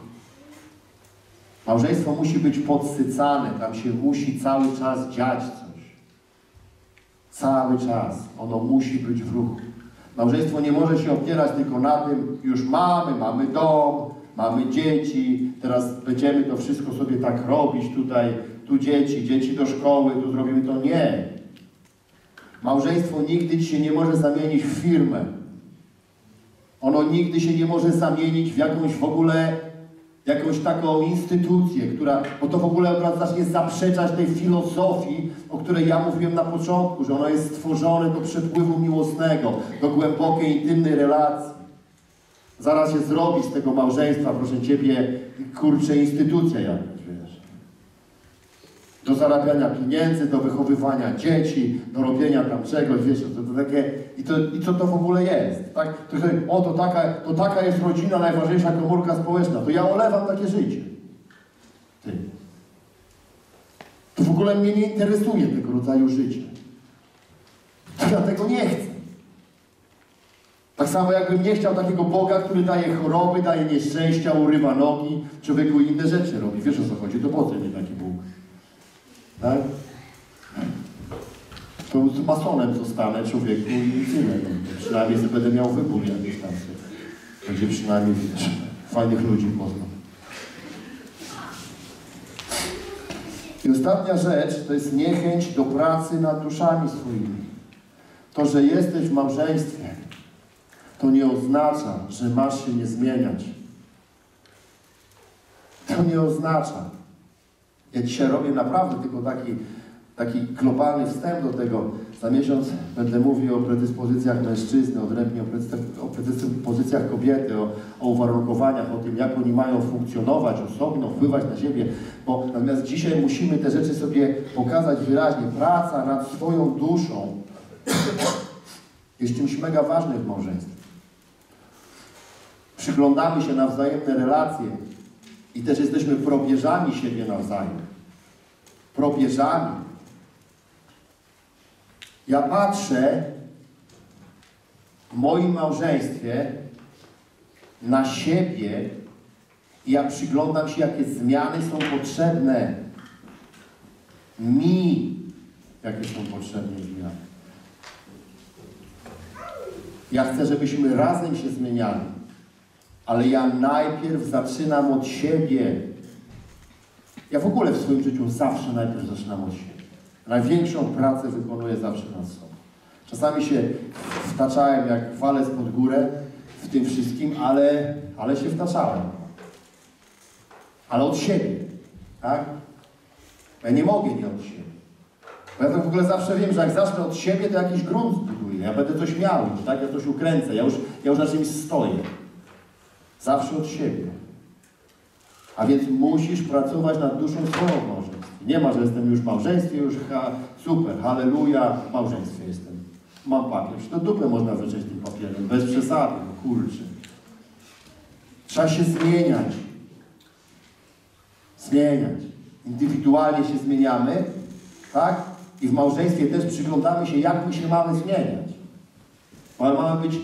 Małżeństwo musi być podsycane. Tam się musi cały czas dziać coś. Cały czas. Ono musi być w ruchu. Małżeństwo nie może się opierać tylko na tym, już mamy, mamy dom, mamy dzieci, teraz będziemy to wszystko sobie tak robić tutaj, tu dzieci, dzieci do szkoły, tu zrobimy to. Nie. Małżeństwo nigdy się nie może zamienić w firmę. Ono nigdy się nie może zamienić w jakąś w ogóle, jakąś taką instytucję, która, bo to w ogóle od razu zacznie zaprzeczać tej filozofii, o której ja mówiłem na początku, że ono jest stworzone do przepływu miłosnego, do głębokiej, intymnej relacji. Zaraz się zrobi z tego małżeństwa, proszę ciebie, kurczę, instytucja jakaś, wiesz. Do zarabiania pieniędzy, do wychowywania dzieci, do robienia tam czegoś, wiesz, to, to takie... I, to, i co to w ogóle jest, tak? Trochę, o, to taka, to taka jest rodzina, najważniejsza komórka społeczna, to ja olewam takie życie. Ty. To w ogóle mnie nie interesuje tego rodzaju życie. To ja tego nie chcę. Tak samo jakbym nie chciał takiego Boga, który daje choroby, daje nieszczęścia, urywa nogi, człowieku inne rzeczy robi. Wiesz, o co chodzi? To po co nie taki Bóg. Tak? tu z masonem zostanę, człowieku, i nic innego. Przynajmniej będę miał wybór jakiś tam. Będzie przynajmniej, wiesz, fajnych ludzi poznam. I ostatnia rzecz to jest niechęć do pracy nad duszami swoimi. To, że jesteś w małżeństwie, to nie oznacza, że masz się nie zmieniać. To nie oznacza. Ja dzisiaj robię naprawdę tylko taki, taki globalny wstęp do tego. Za miesiąc będę mówił o predyspozycjach mężczyzny, odrębnie o predyspozycjach kobiety, o, o uwarunkowaniach, o tym, jak oni mają funkcjonować osobno, wpływać na siebie. Bo natomiast dzisiaj musimy te rzeczy sobie pokazać wyraźnie. Praca nad swoją duszą jest czymś mega ważnym w małżeństwie. Przyglądamy się na wzajemne relacje i też jesteśmy probierzami siebie nawzajem. Probierzami. Ja patrzę w moim małżeństwie na siebie i ja przyglądam się, jakie zmiany są potrzebne. Mi, jakie są potrzebne zmiany. Ja chcę, żebyśmy razem się zmieniali, ale ja najpierw zaczynam od siebie. Ja w ogóle w swoim życiu zawsze najpierw zaczynam od siebie. Największą pracę wykonuję zawsze nad sobą. Czasami się wtaczałem jak walec pod górę w tym wszystkim, ale, ale się wtaczałem. Ale od siebie, tak? Ja nie mogę nie od siebie. Bo ja tak w ogóle zawsze wiem, że jak zacznę od siebie, to jakiś grunt zbuduję. Ja będę coś miał, tak? Ja coś ukręcę, ja już, ja już na czymś stoję. Zawsze od siebie. A więc musisz pracować nad duszą swoją w małżeństwie. Nie ma, że jestem już w małżeństwie, już ha, super, halleluja, w małżeństwie jestem. Mam papier. Przecież to dupę można wyczyć tym papierem, bez przesady, no kurczę. Trzeba się zmieniać. Zmieniać. Indywidualnie się zmieniamy, tak? I w małżeństwie też przyglądamy się, jak my się mamy zmieniać. Ale mamy być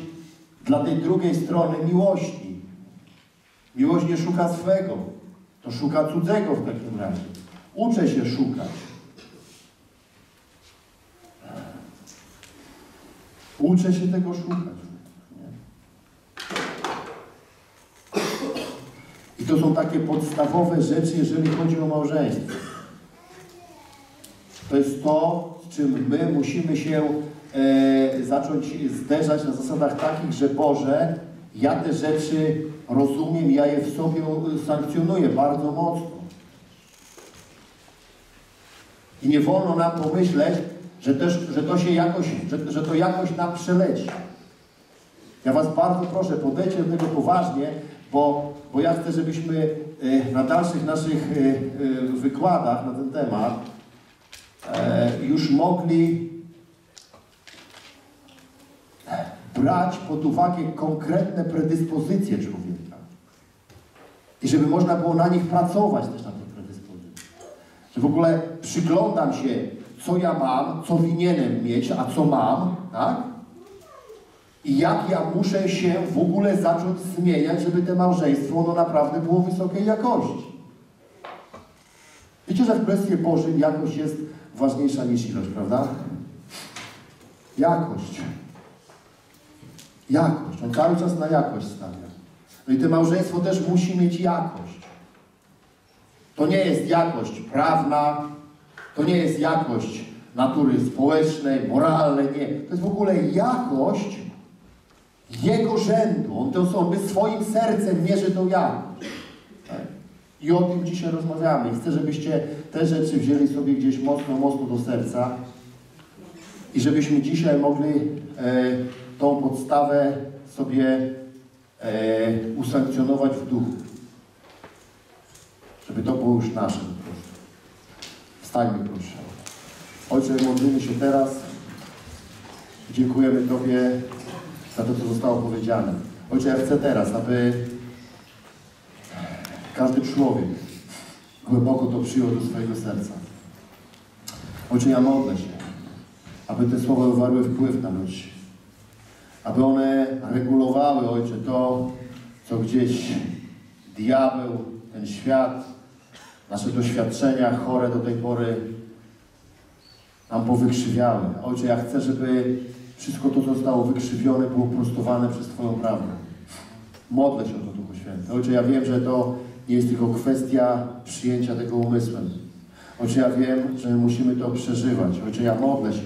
dla tej drugiej strony miłości. Miłość nie szuka swego, to szuka cudzego w takim razie. Uczę się szukać. Uczę się tego szukać. I to są takie podstawowe rzeczy, jeżeli chodzi o małżeństwo. To jest to, z czym my musimy się e, zacząć zderzać na zasadach takich, że Boże, ja te rzeczy rozumiem, ja je w sobie sankcjonuję bardzo mocno. I nie wolno nam pomyśleć, że, też, że, to, się jakoś, że, że to jakoś nam przeleci. Ja was bardzo proszę, podejdźcie do tego poważnie, bo, bo ja chcę, żebyśmy e, na dalszych naszych e, e, wykładach na ten temat E, już mogli brać pod uwagę konkretne predyspozycje człowieka. I żeby można było na nich pracować też na tych predyspozycjach. Że w ogóle przyglądam się, co ja mam, co winienem mieć, a co mam, tak? I jak ja muszę się w ogóle zacząć zmieniać, żeby to małżeństwo, ono naprawdę było wysokiej jakości. Wiecie, że w Królestwie Bożym jakość jest ważniejsza niż ilość, prawda? Jakość. Jakość. On cały czas na jakość stawia. No i to małżeństwo też musi mieć jakość. To nie jest jakość prawna, to nie jest jakość natury społecznej, moralnej, nie. To jest w ogóle jakość jego rzędu. On to sobie swoim sercem mierzy tą jakość. Tak? I o tym dzisiaj rozmawiamy. Chcę, żebyście te rzeczy wzięli sobie gdzieś mocno, mocno do serca i żebyśmy dzisiaj mogli e, tą podstawę sobie e, usankcjonować w duchu. Żeby to było już nasze. Wstańmy proszę. Ojcze, modlimy się teraz. Dziękujemy Tobie za to, co zostało powiedziane. Ojcze, ja chcę teraz, aby każdy człowiek głęboko to przyjął do swojego serca. Ojcze, ja modlę się, aby te słowa wywarły wpływ na ludzi. Aby one regulowały, Ojcze, to, co gdzieś diabeł, ten świat, nasze doświadczenia chore do tej pory nam powykrzywiały. Ojcze, ja chcę, żeby wszystko to, co zostało wykrzywione, było prostowane przez Twoją prawdę. Modlę się o to, Duchu Święty. Ojcze, ja wiem, że to nie jest tylko kwestia przyjęcia tego umysłem. Ojcze, ja wiem, że my musimy to przeżywać. Ojcze, ja modlę się,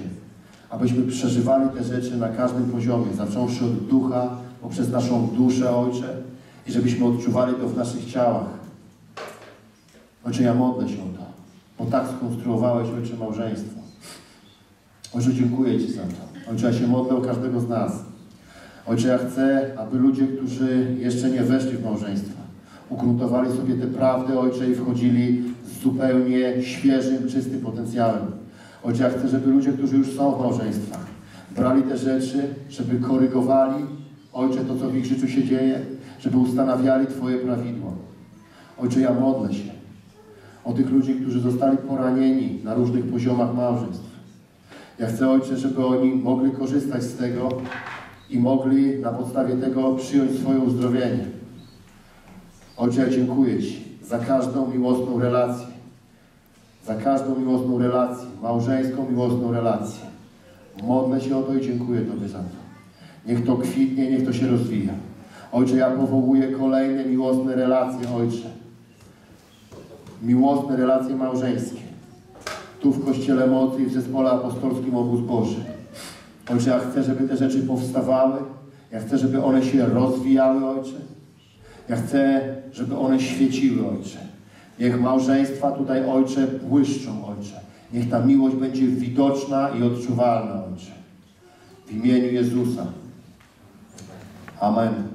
abyśmy przeżywali te rzeczy na każdym poziomie, zacząwszy od ducha, poprzez naszą duszę, Ojcze, i żebyśmy odczuwali to w naszych ciałach. Ojcze, ja modlę się o to, bo tak skonstruowałeś, Ojcze, małżeństwo. Ojcze, dziękuję Ci za to. Ojcze, ja się modlę o każdego z nas. Ojcze, ja chcę, aby ludzie, którzy jeszcze nie weszli w małżeństwo, ugruntowali sobie te prawdy, Ojcze, i wchodzili z zupełnie świeżym, czystym potencjałem. Ojcze, ja chcę, żeby ludzie, którzy już są w małżeństwach, brali te rzeczy, żeby korygowali, Ojcze, to, co w ich życiu się dzieje, żeby ustanawiali Twoje prawidło. Ojcze, ja modlę się o tych ludzi, którzy zostali poranieni na różnych poziomach małżeństw. Ja chcę, Ojcze, żeby oni mogli korzystać z tego i mogli na podstawie tego przyjąć swoje uzdrowienie. Ojcze, ja dziękuję Ci za każdą miłosną relację. Za każdą miłosną relację, małżeńską miłosną relację. Modlę się o to i dziękuję Tobie za to. Niech to kwitnie, niech to się rozwija. Ojcze, ja powołuję kolejne miłosne relacje, Ojcze. Miłosne relacje małżeńskie. Tu w Kościele Mocy i w Zespole Apostolskim Obóz Boży. Ojcze, ja chcę, żeby te rzeczy powstawały. Ja chcę, żeby one się rozwijały, Ojcze. Ja chcę, żeby one świeciły, Ojcze. Niech małżeństwa tutaj, Ojcze, błyszczą, Ojcze. Niech ta miłość będzie widoczna i odczuwalna, Ojcze. W imieniu Jezusa. Amen.